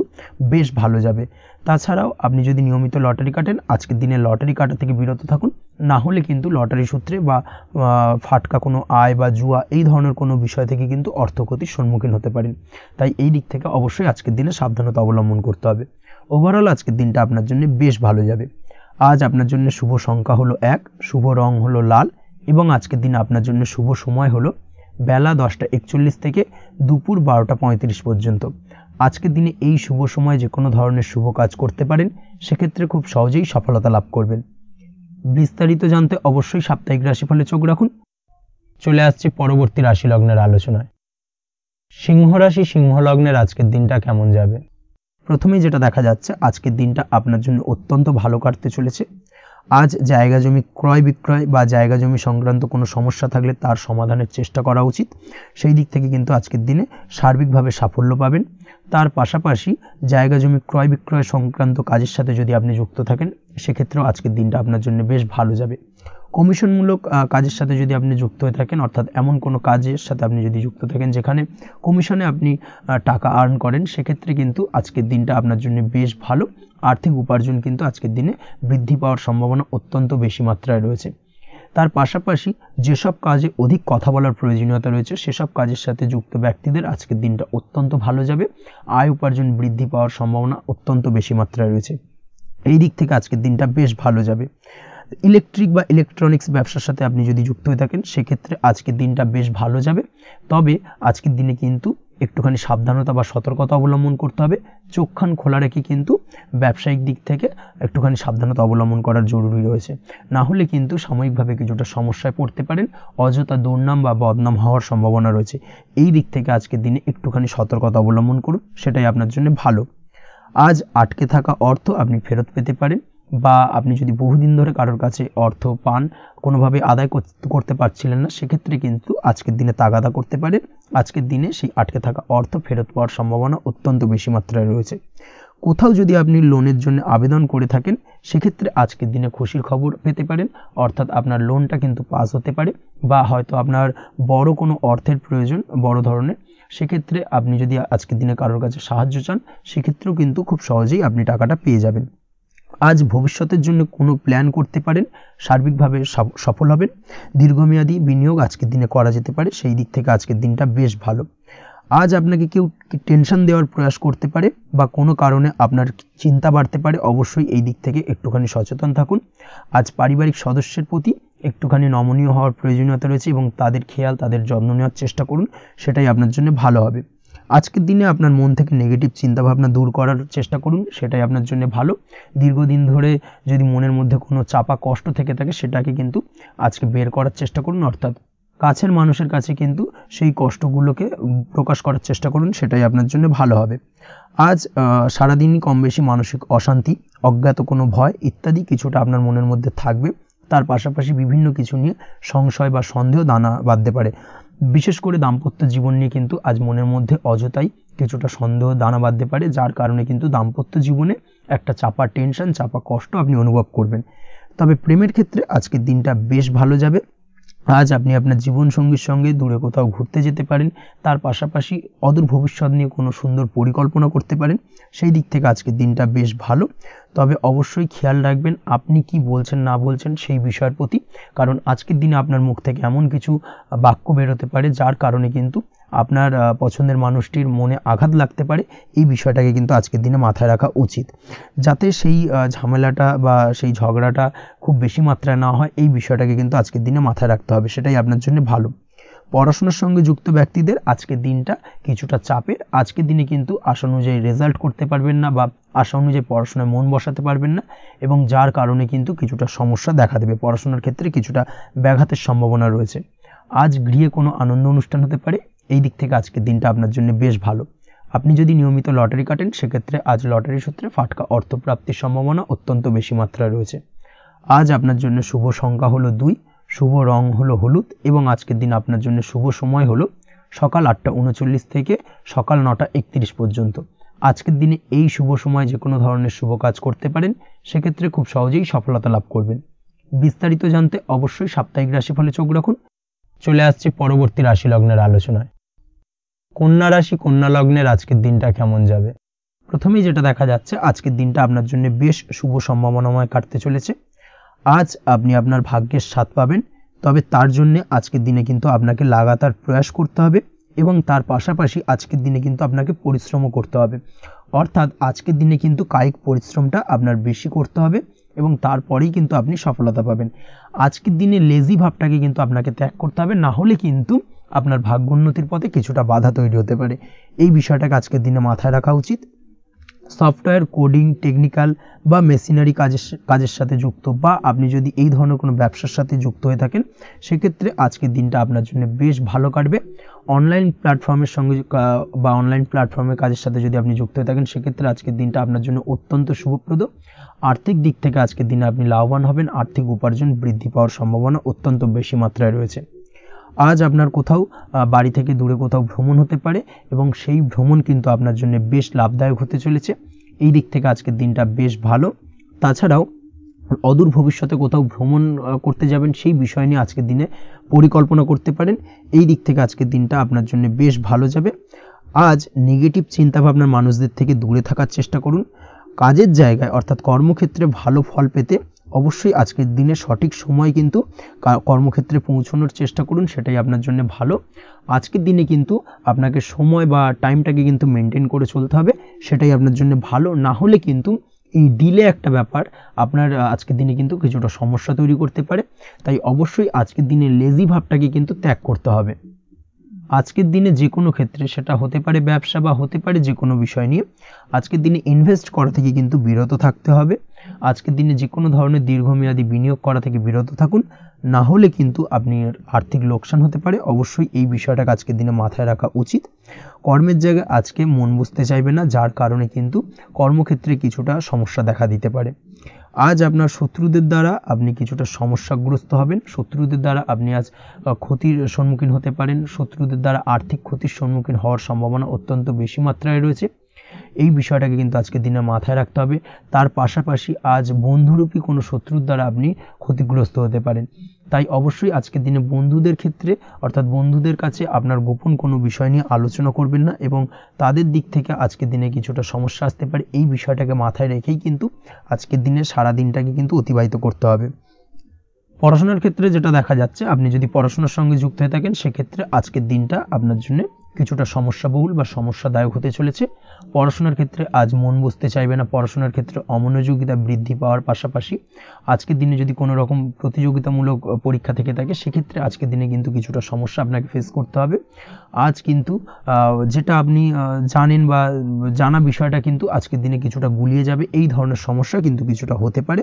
বেশ ভালো যাবে। তাছাড়াও আপনি যদি নিয়মিত লটারি কাটেন, আজকের দিনে লটারি কাটা থেকে বিরত থাকুন। না হলে কিন্তু লটারি সূত্রে বা ফাটকা কোনো আয় বা জুয়া এই ধরনের কোনো বিষয় থেকে কিন্তু অর্থক্ষতির সম্মুখীন হতে পারেন। তাই এই দিক থেকে অবশ্যই আজকের দিনে সাবধানতা অবলম্বন করতে হবে। ওভারঅল আজকের দিনটা আপনার জন্য বেশ ভালো যাবে। আজ আপনার জন্য শুভ সংখ্যা হলো এক, শুভ রং হলো লাল এবং আজকের দিনে আপনার জন্য শুভ সময় হলো বেলা দশটা একচল্লিশ থেকে দুপুর বারোটা পঁয়ত্রিশ পর্যন্ত। আজকের দিনে এই শুভ সময় যে কোনো ধরনের শুভ কাজ করতে পারেন, সেক্ষেত্রে খুব সহজেই সফলতা লাভ করবেন। বিস্তারিত জানতে অবশ্যই সাপ্তাহিক রাশিফলে চোখ রাখুন। চলে আসছে পরবর্তী রাশি লগ্নের আলোচনায়। সিংহ রাশি সিংহ লগ্নের আজকের দিনটা কেমন যাবে? প্রথমে যেটা দেখা যাচ্ছে, আজকের দিনটা আপনার জন্য অত্যন্ত ভালো কাটতে চলেছে। আজ জায়গা জমি ক্রয় বিক্রয় বা জায়গা জমি সংক্রান্ত কোনো সমস্যা থাকলে তার সমাধানের চেষ্টা করা উচিত। সেই দিক থেকে কিন্তু আজকের দিনে সার্বিকভাবে সাফল্য পাবেন। তার পাশাপাশি জায়গা জমি ক্রয় বিক্রয় সংক্রান্ত কাজের সাথে যদি আপনি যুক্ত থাকেন সেক্ষেত্রেও আজকের দিনটা আপনার জন্য বেশ ভালো যাবে। কমিশনমূলক কাজের সাথে যদি আপনি যুক্ত হয়ে থাকেন অর্থাৎ এমন কোনো কাজের সাথে আপনি যদি যুক্ত থাকেন যেখানে কমিশনে আপনি টাকা আর্ন করেন সেক্ষেত্রে কিন্তু আজকের দিনটা আপনার জন্য বেশ ভালো। আর্থিক উপার্জন কিন্তু আজকের দিনে বৃদ্ধি পাওয়ার সম্ভাবনা অত্যন্ত বেশি মাত্রায় রয়েছে। তার পাশাপাশি যেসব কাজে অধিক কথা বলার প্রয়োজনীয়তা রয়েছে সেসব কাজের সাথে যুক্ত ব্যক্তিদের আজকের দিনটা অত্যন্ত ভালো যাবে। আয় উপার্জন বৃদ্ধি পাওয়ার সম্ভাবনা অত্যন্ত বেশি মাত্রায় রয়েছে, এই দিক থেকে আজকের দিনটা বেশ ভালো যাবে। ইলেকট্রিক বা ইলেকট্রনিক্স ব্যবসার সাথে আপনি যদি যুক্ত হয়ে থাকেন সেক্ষেত্রে আজকের দিনটা বেশ ভালো যাবে। তবে আজকের দিনে কিন্তু একটুখানি সাবধানতা বা সতর্কতা অবলম্বন করতে হবে। চোখ কান খোলা রেখে কিন্তু ব্যবসায়িক দিক থেকে একটুখানি সাবধানতা অবলম্বন করার জরুরি রয়েছে, না হলে কিন্তু সাময়িকভাবে কিছুটা সমস্যায় পড়তে পারেন। অযথা দুর্নাম বা বদনাম হওয়ার সম্ভাবনা রয়েছে, এই দিক থেকে আজকের দিনে একটুখানি সতর্কতা অবলম্বন করুন, সেটাই আপনার জন্য ভালো। আজ আটকে থাকা অর্থ আপনি ফেরত পেতে পারেন, বা আপনি যদি বহুদিন ধরে কারোর কাছে অর্থ পান কোনোভাবে আদায় করতে পারছিলেন না সেক্ষেত্রে কিন্তু আজকের দিনে তাগাদা করতে পারেন। আজকের দিনে সেই আটকে থাকা অর্থ ফেরত পাওয়ার সম্ভাবনা অত্যন্ত বেশি মাত্রায় রয়েছে। কোথাও যদি আপনি লোনের জন্য আবেদন করে থাকেন সেক্ষেত্রে আজকের দিনে খুশির খবর পেতে পারেন, অর্থাৎ আপনার লোনটা কিন্তু পাস হতে পারে, বা হয়তো আপনার বড় কোনো অর্থের প্রয়োজন বড় ধরনের, সেক্ষেত্রে আপনি যদি আজকের দিনে কারোর কাছে সাহায্য চান সেক্ষেত্রেও কিন্তু খুব সহজেই আপনি টাকাটা পেয়ে যাবেন। আজ ভবিষ্যতের জন্য কোনো প্ল্যান করতে পারেন, সার্বিকভাবে সফল হবেন। দীর্ঘমেয়াদী বিনিয়োগ আজকের দিনে করা যেতে পারে, সেই দিক থেকে আজকের দিনটা বেশ ভালো। আজ আপনাকে কেউ টেনশন দেওয়ার প্রয়াস করতে পারে বা কোনো কারণে আপনার চিন্তা বাড়তে পারে, অবশ্যই এই দিক থেকে একটুখানি সচেতন থাকুন। আজ পারিবারিক সদস্যের প্রতি একটুখানি নমনীয় হওয়ার প্রয়োজনীয়তা রয়েছে এবং তাদের খেয়াল তাদের যত্ন নেওয়ার চেষ্টা করুন, সেটাই আপনার জন্য ভালো হবে। আজকের দিনে আপনার মন থেকে নেগেটিভ চিন্তাভাবনা দূর করার চেষ্টা করুন, সেটাই আপনার জন্য ভালো। দীর্ঘদিন ধরে যদি মনের মধ্যে কোনো চাপা কষ্ট থেকে থাকে সেটাকে কিন্তু আজকে বের করার চেষ্টা করুন, অর্থাৎ কাছের মানুষের কাছে কিন্তু সেই কষ্টগুলোকে প্রকাশ করার চেষ্টা করুন, সেটাই আপনার জন্য ভালো হবে। আজ সারাদিনই কম বেশি মানসিক অশান্তি, অজ্ঞাত কোনো ভয় ইত্যাদি কিছুটা আপনার মনের মধ্যে থাকবে। তার পাশাপাশি বিভিন্ন কিছু নিয়ে সংশয় বা সন্দেহ দানা বাঁধতে পারে, বিশেষ করে দাম্পত্য জীবন নিয়ে কিন্তু আজ মনের মধ্যে অযথাই কিছুটা সন্দেহ দানা বাঁধতে পারে, যার কারণে কিন্তু দাম্পত্য জীবনে একটা চাপা টেনশন চাপা কষ্ট আপনি অনুভব করবেন। তবে প্রেমের ক্ষেত্রে আজকের দিনটা বেশ ভালো যাবে। আজ আপনি আপনার জীবনসঙ্গীর সঙ্গে দূরে কোথাও ঘুরতে যেতে পারেন, তার পাশাপাশি অদূর ভবিষ্যৎ নিয়ে কোনো সুন্দর পরিকল্পনা করতে পারেন, সেই দিক থেকে আজকের দিনটা বেশ ভালো। তবে অবশ্যই খেয়াল রাখবেন আপনি কি বলছেন না বলছেন সেই বিষয়ের প্রতি, কারণ আজকের দিনে আপনার মুখ থেকে এমন কিছু বাক্য বেরোতে পারে যার কারণে কিন্তু আপনার পছন্দের মানুষটির মনে আঘাত লাগতে পারে। এই বিষয়টাকে কিন্তু আজকের দিনে মাথায় রাখা উচিত, যাতে সেই ঝামেলাটা বা সেই ঝগড়াটা খুব বেশি মাত্রায় না হয়, এই বিষয়টাকে কিন্তু আজকের দিনে মাথায় রাখতে হবে, সেটাই আপনার জন্য ভালো। পড়াশোনার সঙ্গে যুক্ত ব্যক্তিদের আজকের দিনটা কিছুটা চাপের, আজকের দিনে কিন্তু আশা অনুযায়ী রেজাল্ট করতে পারবেন না বা আশা অনুযায়ী পড়াশোনায় মন বসাতে পারবেন না, এবং যার কারণে কিন্তু কিছুটা সমস্যা দেখা দেবে। পড়াশোনার ক্ষেত্রে কিছুটা ব্যাঘাতের সম্ভাবনা রয়েছে। আজ গৃহে কোনো আনন্দ অনুষ্ঠান হতে পারে, এই দিক থেকে আজকের দিনটা আপনার জন্য বেশ ভালো। আপনি যদি নিয়মিত লটারি কাটেন সেক্ষেত্রে আজ লটারি সূত্রে ফাটকা অর্থপ্রাপ্তির সম্ভাবনা অত্যন্ত বেশি মাত্রায় রয়েছে। আজ আপনার জন্য শুভ সংখ্যা হলো দুই, শুভ রং হলো হলুদ, এবং আজকের দিন আপনার জন্য শুভ সময় হলো সকাল আটটা উনচল্লিশ থেকে সকাল নটা একত্রিশ পর্যন্ত। আজকের দিনে এই শুভ সময় যে কোনো ধরনের শুভ কাজ করতে পারেন, সেক্ষেত্রে খুব সহজেই সফলতা লাভ করবেন। বিস্তারিত জানতে অবশ্যই সাপ্তাহিক রাশিফলে চোখ রাখুন। চলে আসছে পরবর্তী রাশি লগ্নের আলোচনায়। কন্যা রাশি কন্যা লগ্নের আজকের দিনটা কেমন যাবে? প্রথমেই যেটা দেখা যাচ্ছে আজকের দিনটা আপনার জন্য বেশ শুভ সম্ভাবনাময় কাটতে চলেছে। আজ আপনি আপনার ভাগ্যের স্বাদ পাবেন, তবে তার জন্য আজকের দিনে কিন্তু আপনাকে লাগাতার প্রয়াস করতে হবে এবং তার পাশাপাশি আজকের দিনে কিন্তু আপনাকে পরিশ্রমও করতে হবে, অর্থাৎ আজকের দিনে কিন্তু কায়িক পরিশ্রমটা আপনার বেশি করতে হবে এবং তারপরেই কিন্তু আপনি সফলতা পাবেন। আজকের দিনে লেজি ভাবটাকে কিন্তু আপনাকে ত্যাগ করতে হবে, না হলে কিন্তু আপনার ভাগ্যোন্নতির পথে কিছুটা বাধা তৈরি হতে পারে, এই বিষয়টাকে আজকের দিনে মাথায় রাখা উচিত। সফটওয়্যার কোডিং টেকনিক্যাল বা মেশিনারি কাজের কাজের সাথে যুক্ত, বা আপনি যদি এই ধরনের কোনো ব্যবসার সাথে যুক্ত হয়ে থাকেন সেক্ষেত্রে আজকের দিনটা আপনার জন্য বেশ ভালো কাটবে। অনলাইন প্ল্যাটফর্মের সঙ্গে বা অনলাইন প্ল্যাটফর্মের কাজের সাথে যদি আপনি যুক্ত হয়ে থাকেন সেক্ষেত্রে আজকের দিনটা আপনার জন্য অত্যন্ত শুভপ্রদ। আর্থিক দিক থেকে আজকের দিনে আপনি লাভবান হবেন, আর্থিক উপার্জন বৃদ্ধি পাওয়ার সম্ভাবনা অত্যন্ত বেশি মাত্রায় রয়েছে। आज आपनार कोथाओ बाड़ी थेके दूरे कोथाओ भ्रमण होते पारे एबं सेई भ्रमण किन्तु आपनार जोन्नो बेश लाभदायक होते चलेछे। एई दिक थेके आजकेर दिनटा बेश भालो। ताछाड़ाओ अदूर भविष्यते कोथाओ भ्रमण करते जाबेन सेई विषय निये आजकेर दिने परिकल्पना करते पारेन। एई दिक थेके आजकेर दिनटा आपनार जोन्नो बेश भालो जाबे। आज नेगेटिव चिंता भावनार मानुषदेर थेके दूरे थाकार चेष्टा करुन। काजेर जायगाय अर्थात कर्मक्षेत्रे भालो फल पेते अवश्य आजकेर दिने सठिक समय किन्तु कर्मक्षेत्रे पौंछानोर चेष्टा करुन, सेटाई आपनार जोन्नो भालो। आजकेर दिने किन्तु आपनाके समय बा टाइमटाके किन्तु मेनटेन करे चलते हबे, सेटाई आपनार जोन्नो भालो। ना होले किन्तु এই ডিলে একটা ব্যাপার আপনার আজকের দিনে কিন্তু কিছুটা সমস্যা তৈরি করতে পারে। তাই অবশ্যই আজকের দিনে লেজি ভাবটাকে কিন্তু ত্যাগ করতে হবে। আজকের দিনে যে কোনো ক্ষেত্রে সেটা হতে পারে ব্যবসা বা হতে পারে যে কোনো বিষয় নিয়ে আজকের দিনে ইনভেস্ট করা থেকে কিন্তু বিরত থাকতে হবে। আজকের দিনে যে কোনো ধরনের দীর্ঘমেয়াদী বিনিয়োগ করা থেকে বিরত থাকুন, না হলে কিন্তু আপনি আর্থিক লোকসান হতে পারে। অবশ্যই এই বিষয়টা আজকের দিনে মাথায় রাখা উচিত। কর্মের জায়গায় আজকে মন বুঝতে চাইবে না, যার কারণে কিন্তু কর্মক্ষেত্রে কিছুটা সমস্যা দেখা দিতে পারে। আজ আপনার শত্রুদের দ্বারা আপনি কিছুটা সমস্যাগ্রস্ত হবেন। শত্রুদের দ্বারা আপনি আজ ক্ষতির সম্মুখীন হতে পারেন। শত্রুদের দ্বারা আর্থিক ক্ষতির সম্মুখীন হওয়ার সম্ভাবনা অত্যন্ত বেশি মাত্রায় রয়েছে। এই বিষয়টাকে কিন্তু আজকে দিনে মাথায় রাখতে হবে। তার পাশাপাশি আজ বন্ধুরূপী কোনো শত্রুর দ্বারা আপনি ক্ষতিগ্রস্ত হতে পারেন। তাই অবশ্যই আজকে দিনে বন্ধুদের ক্ষেত্রে অর্থাৎ বন্ধুদের কাছে আপনার গোপন কোনো বিষয় নিয়ে আলোচনা করবেন না এবং তাদের দিক থেকে আজকে দিনে কিছুটা সমস্যা আসতে পারে। এই বিষয়টাকে মাথায় রেখেই কিন্তু আজকের দিনে সারা দিনটাকে কিন্তু অতিবাহিত করতে হবে। পড়াশোনার ক্ষেত্রে যেটা দেখা যাচ্ছে, আপনি যদি পড়াশোনার সঙ্গে যুক্ত হয়ে থাকেন সেক্ষেত্রে আজকের দিনটা আপনার জন্য কিছুটা সমস্যাবহুল বা সমস্যাদায়ক হতে চলেছে। পড়াশোনার ক্ষেত্রে আজ মন বসতে চাইবে না। পড়াশোনার ক্ষেত্রে অমনোযোগিতা বৃদ্ধি পাওয়ার পাশাপাশি আজকের দিনে যদি কোনো রকম প্রতিযোগিতামূলক পরীক্ষা থেকে থাকে সেক্ষেত্রে আজকের দিনে কিন্তু কিছুটা সমস্যা আপনাকে ফেস করতে হবে। আজ কিন্তু যেটা আপনি জানেন বা জানা বিষয়টা কিন্তু আজকের দিনে কিছুটা গুলিয়ে যাবে। এই ধরনের সমস্যা কিন্তু কিছুটা হতে পারে।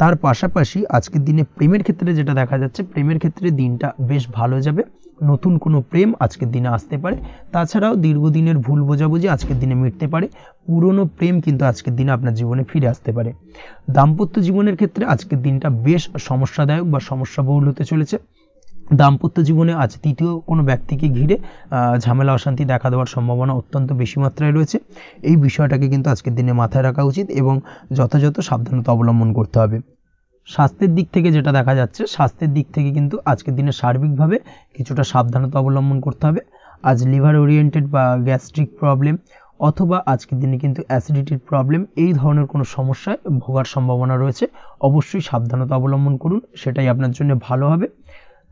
তার পাশাপাশি আজকের দিনে প্রেমের ক্ষেত্রে যেটা দেখা যাচ্ছে, প্রেমের ক্ষেত্রে দিনটা বেশ ভালো যাবে। নতুন কোনো প্রেম আজকের দিনে আসতে পারে। তাছাড়াও দীর্ঘদিনের ভুল বোঝাবুঝি আজকের দিনে মিটতে পারে। পুরনো প্রেম কিন্তু আজকের দিনে আপনার জীবনে ফিরে আসতে পারে। দাম্পত্য জীবনের ক্ষেত্রে আজকের দিনটা বেশ সমস্যাদায়ক বা সমস্যাবহুল হতে চলেছে। দাম্পত্য জীবনে আজ তৃতীয় কোনো ব্যক্তিকে ঘিরে ঝামেলা অশান্তি দেখা দেওয়ার সম্ভাবনা অত্যন্ত বেশি মাত্রায় রয়েছে। এই বিষয়টাকে কিন্তু আজকের দিনে মাথায় রাখা উচিত এবং যথাযথ সাবধানতা অবলম্বন করতে হবে। স্বাস্থ্যের দিক থেকে যেটা দেখা যাচ্ছে, স্বাস্থ্যের দিক থেকে কিন্তু আজকের দিনে সার্বিকভাবে কিছুটা সাবধানতা অবলম্বন করতে হবে। আজ লিভার ওরিয়েন্টেড বা গ্যাস্ট্রিক প্রবলেম অথবা আজকের দিনে কিন্তু অ্যাসিডিটির প্রবলেম এই ধরনের কোনো সমস্যায় ভোগার সম্ভাবনা রয়েছে। অবশ্যই সাবধানতা অবলম্বন করুন, সেটাই আপনার জন্য ভালো হবে।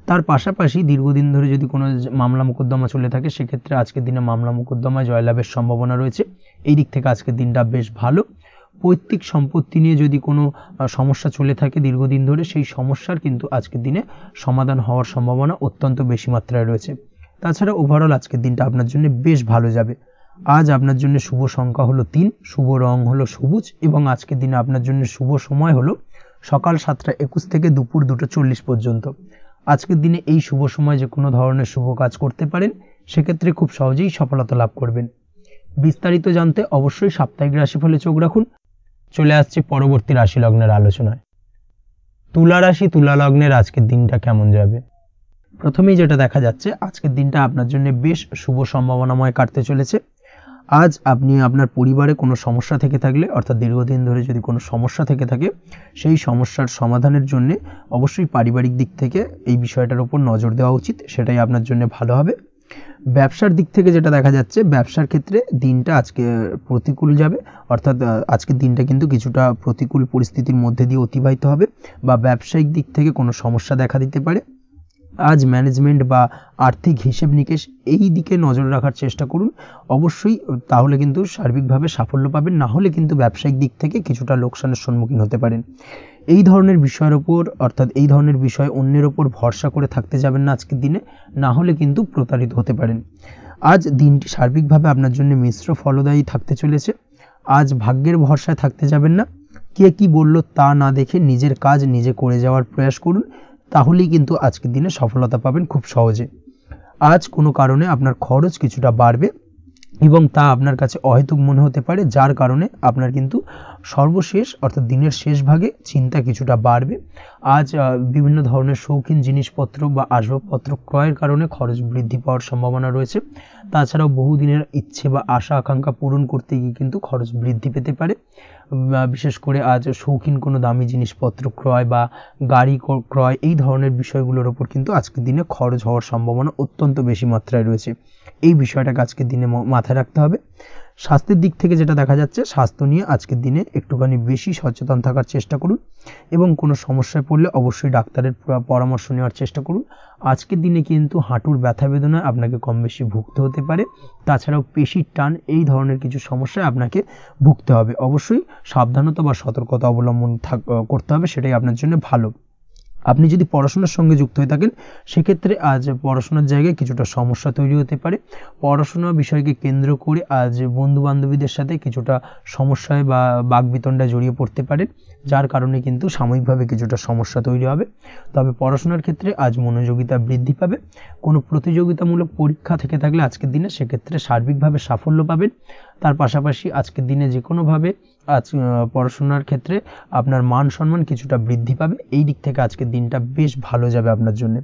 তার পাশাপাশি দীর্ঘদিন ধরে যদি কোনো মামলা মোকদ্দমা চলে থাকে সেক্ষেত্রে আজকের দিনে মামলা মোকদ্দমায় জয়লাভের সম্ভাবনা রয়েছে। এই দিক থেকে আজকের দিনটা বেশ ভালো। পৈতৃক সম্পত্তি নিয়ে যদি কোনো সমস্যা চলে থাকে দীর্ঘদিন ধরে সেই সমস্যার কিন্তু আজকের দিনে সমাধান হওয়ার সম্ভাবনা অত্যন্ত বেশি মাত্রায় রয়েছে। তাছাড়া ওভারঅল আজকের দিনটা আপনার জন্য বেশ ভালো যাবে। আজ আপনার জন্য শুভ সংখ্যা হলো তিন, শুভ রং হলো সবুজ এবং আজকের দিনে আপনার জন্য শুভ সময় হলো সকাল সাতটা একুশ থেকে দুপুর দুটো চল্লিশ পর্যন্ত। আজকের দিনে এই শুভ সময় যে কোনো ধরনের শুভ কাজ করতে পারেন, সেক্ষেত্রে খুব সহজেই সফলতা লাভ করবেন। বিস্তারিত জানতে অবশ্যই সাপ্তাহিক রাশিফলে চোখ রাখুন। চলে আসছি পরবর্তী রাশি লগ্নের আলোচনায়। তুলা রাশি তুলা লগ্নের আজকের দিনটা কেমন যাবে? প্রথমেই যেটা দেখা যাচ্ছে, আজকের দিনটা আপনার জন্য বেশ শুভ সম্ভাবনাময় কাটতে চলেছে। আজ আপনি আপনার পরিবারে কোনো সমস্যা থেকে থাকলে অর্থাৎ দীর্ঘদিন ধরে যদি কোনো সমস্যা থেকে থাকে সেই সমস্যার সমাধানের জন্য অবশ্যই পারিবারিক দিক থেকে এই বিষয়টার উপর নজর দেওয়া উচিত, সেটাই আপনার জন্য ভালো হবে। ব্যবসার দিক থেকে যেটা দেখা যাচ্ছে, ব্যবসার ক্ষেত্রে দিনটা আজকে প্রতিকূল যাবে অর্থাৎ আজকের দিনটা কিন্তু কিছুটা প্রতিকূল পরিস্থিতির মধ্যে দিয়ে অতিবাহিত হবে বা ব্যবসায়িক দিক থেকে কোনো সমস্যা দেখা দিতে পারে। আজ ম্যানেজমেন্ট বা আর্থিক হিসেব নিকেশ এই দিকে নজর রাখার চেষ্টা করুন অবশ্যই, তাহলে কিন্তু সার্বিকভাবে সাফল্য পাবেন। না হলে কিন্তু ব্যবসায়িক দিক থেকে কিছুটা লোকসানের সম্মুখীন হতে পারেন। এই ধরনের বিষয়ের ওপর অর্থাৎ এই ধরনের বিষয় অন্যের ওপর ভরসা করে থাকতে যাবেন না আজকের দিনে, না হলে কিন্তু প্রতারিত হতে পারেন। আজ দিনটি সার্বিকভাবে আপনার জন্য মিশ্র ফলদায়ী থাকতে চলেছে। আজ ভাগ্যের ভরসায় থাকতে যাবেন না। কে কি বলল তা না দেখে নিজের কাজ নিজে করে যাওয়ার প্রয়াস করুন, তাহলেই কিন্তু আজকের দিনে সফলতা পাবেন খুব সহজে। আজ কোনো কারণে আপনার খরচ কিছুটা বাড়বে এবং তা আপনার কাছে অহেতুক মনে হতে পারে, যার কারণে আপনার কিন্তু सर्वशेष अर्थात दिन शेष भागे चिंता किछुटा बाड़बे। आज विभिन्न धरनेर शौखीन जिनिसपत्र बा आसबाबपत्र क्रयेर कारणे खरच बृद्धि पाওয়ার सम्भावना रयेছে। ताछाड़ाও बहुदिनेर इच्छे बा आशा आकांक्षा पूरण करते गिये किन्तु खरच बृद्धि पेते पारे। विशेष करे आज शौखीन कोनो दामी जिनिसपत्र क्रय बा गाड़ी क्रय एई धरनेर विषयगुलोर उपर किन्तु आजकेर दिने खरच होवार सम्भावना अत्यंत बेशी मात्राय रयेছে। एई विषयटाके आजकेर दिने माथाय राखते होबे। स्वास्थ्य दिक थेके जेटा देखा जाच्छे स्वास्थ्य निये आजकेर दिने एकटुखानि बेशी सचेतन थाकार चेष्टा करुन एबं कोनो समस्याय पड़ले अवश्यई डाक्तारेर परामर्श नेওয়ার चेष्टा करुन। आजकेर दिने किन्तु हाँटुर ब्यथा बेदनाय आपनाके कम बेशी भुगते होते पारे। ताछाड़ाও पेशिर टान एई धरनेर किछु समस्या आपनाके भुगते होबे। अवश्यई साबधानता बा सतर्कता अवलम्बन करते होबे, सेटाই आपनाর জন্য ভালো। আপনি যদি পড়াশোনার সঙ্গে যুক্ত হয়ে থাকেন সেক্ষেত্রে আজ পড়াশোনার জায়গায় কিছুটা সমস্যা তৈরি হতে পারে। পড়াশোনা বিষয়কে কেন্দ্র করে আজ বন্ধু বান্ধবীদের সাথে কিছুটা সমস্যায় বা বাগবিতণ্ডা জড়িয়ে পড়তে পারে, যার কারণে কিন্তু সাময়িকভাবে কিছুটা সমস্যা তৈরি হবে। তবে পড়াশোনার ক্ষেত্রে আজ মনোযোগিতা বৃদ্ধি পাবে। কোনো প্রতিযোগিতামূলক পরীক্ষা থেকে থাকলে আজকের দিনে সেক্ষেত্রে সার্বিকভাবে সাফল্য পাবেন। তার পাশাপাশি আজকের দিনে যে কোনো ভাবে आज पढ़ाशोनार क्षेत्रे आपनार मान सम्मान किछुटा बृद्धि पाबे। एई दिक थेके आजकेर दिनटा बेश भालो जाबे आपनार जन्य।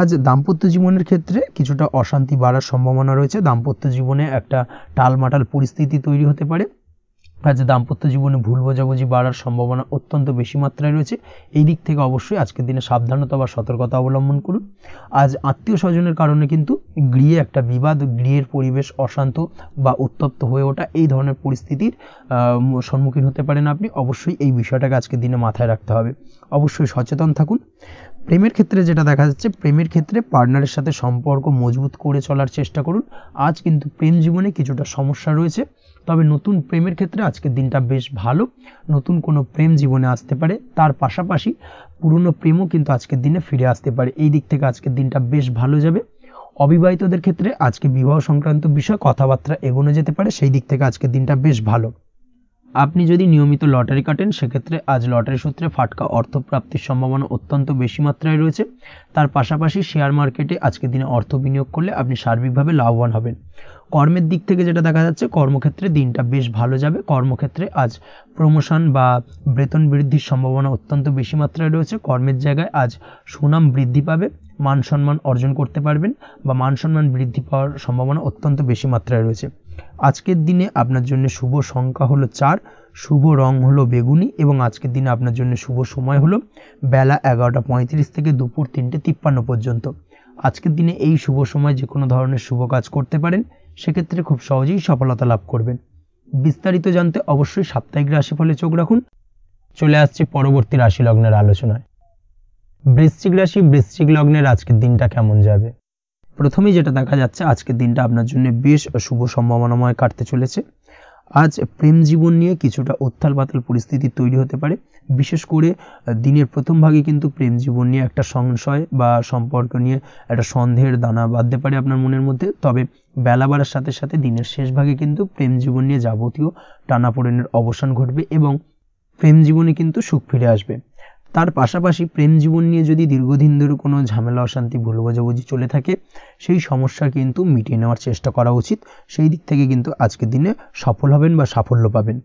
आज दाम्पत्य जीवनेर क्षेत्रे किछुटा अशांति बाड़ार सम्भावना रयेछे। दाम्पत्य जीवने एकटा टालमाटाल परिस्थिति तैरि होते पारे। आज दाम्पत्य जीवने भूल बोझाबुझि बाड़ार सम्भावना अत्यंत बेशी मात्राय रयेछे। एई दिक थेके अवश्यई आजकेर दिने साबधानता बा सतर्कता अवलम्बन करुन। आज आत्मीय स्वजनेर कारणे किन्तु गृहे एकटा विवाद गृहेर परिवेश अशांत बा उत्तप्त हये ओठा एई धरनेर परिस्थितिर सम्मुखीन होते पारेन आपनि। अवश्यई एई विषयटाके आजकेर दिने माथाय राखते हबे। अवश्यई सचेतन थाकुन। প্রেমের ক্ষেত্রে যেটা দেখা যাচ্ছে প্রেমের ক্ষেত্রে পার্টনারের সাথে সম্পর্ক মজবুত করে চলার চেষ্টা করুন। আজ কিন্তু প্রেম জীবনে কিছুটা সমস্যা রয়েছে, তবে নতুন প্রেমের ক্ষেত্রে আজকের দিনটা বেশ ভালো। নতুন কোনো প্রেম জীবনে আসতে পারে, তার পাশাপাশি পুরনো প্রেমও কিন্তু আজকের দিনে ফিরে আসতে পারে। এই দিক থেকে আজকের দিনটা বেশ ভালো যাবে। অবিবাহিতদের ক্ষেত্রে আজকে বিবাহ সংক্রান্ত বিষয় কথাবার্তা এগোনো যেতে পারে, সেই দিক থেকে আজকের দিনটা বেশ ভালো। আপনি যদি নিয়মিত লটারি কাটেন সেক্ষেত্রে আজ লটারি সূত্রে ফাটকা অর্থ প্রাপ্তির সম্ভাবনা অত্যন্ত বেশি মাত্রায় রয়েছে। তার পাশাপাশি শেয়ার মার্কেটে আজকের দিনে অর্থ বিনিয়োগ করলে আপনি সার্বিকভাবে লাভবান হবেন। কর্মের দিক থেকে যেটা দেখা যাচ্ছে কর্মক্ষেত্রে দিনটা বেশ ভালো যাবে। কর্মক্ষেত্রে আজ প্রমোশন বা বেতন বৃদ্ধির সম্ভাবনা অত্যন্ত বেশি মাত্রায় রয়েছে। কর্মের জায়গায় আজ সুনাম বৃদ্ধি পাবে, মান সম্মান অর্জন করতে পারবেন বা মান সম্মান বৃদ্ধি পাওয়ার সম্ভাবনা অত্যন্ত বেশি মাত্রায় রয়েছে। আজকের দিনে আপনার জন্য শুভ সংখ্যা হলো চার, শুভ রং হলো বেগুনি এবং আজকের দিনে আপনার জন্য শুভ সময় হলো বেলা এগারোটা পঁয়ত্রিশ থেকে দুপুর তিনটে তিপ্পান্ন পর্যন্ত। আজকের দিনে এই শুভ সময় যে কোনো ধরনের শুভ কাজ করতে পারেন, সেক্ষেত্রে খুব সহজেই সফলতা লাভ করবেন। বিস্তারিত জানতে অবশ্যই সাপ্তাহিক রাশিফলে চোখ রাখুন। চলে আসছে পরবর্তী রাশি লগ্নের আলোচনায়। বৃশ্চিক রাশি বৃশ্চিক লগ্নের আজকের দিনটা কেমন যাবে? প্রথমে যেটা দেখা যাচ্ছে আজকের দিনটা আপনার জন্য বেশ শুভ সম্ভাবনাময় কাটতে চলেছে। আজ প্রেম জীবন নিয়ে কিছুটা উত্থাল পাতাল পরিস্থিতি তৈরি হতে পারে। বিশেষ করে দিনের প্রথম ভাগে কিন্তু প্রেম জীবন নিয়ে একটা সংশয় বা সম্পর্ক নিয়ে একটা সন্দেহের দানা বাঁধতে পারে আপনার মনের মধ্যে। তবে বেলা বাড়ার সাথে সাথে দিনের শেষ ভাগে কিন্তু প্রেম জীবন নিয়ে যাবতীয় টানাপোড়েনের অবসান ঘটবে এবং প্রেম জীবনে কিন্তু সুখ ফিরে আসবে। তার পাশাপাশি প্রেম জীবন নিয়ে যদি দীর্ঘদিন ধরে কোনো ঝামেলা অশান্তি ভুল বোঝাবুঝি চলে থাকে সেই সমস্যা কিন্তু মিটিয়ে নেওয়ার চেষ্টা করা উচিত। সেই দিক থেকে কিন্তু আজকের দিনে সফল হবেন বা সাফল্য পাবেন।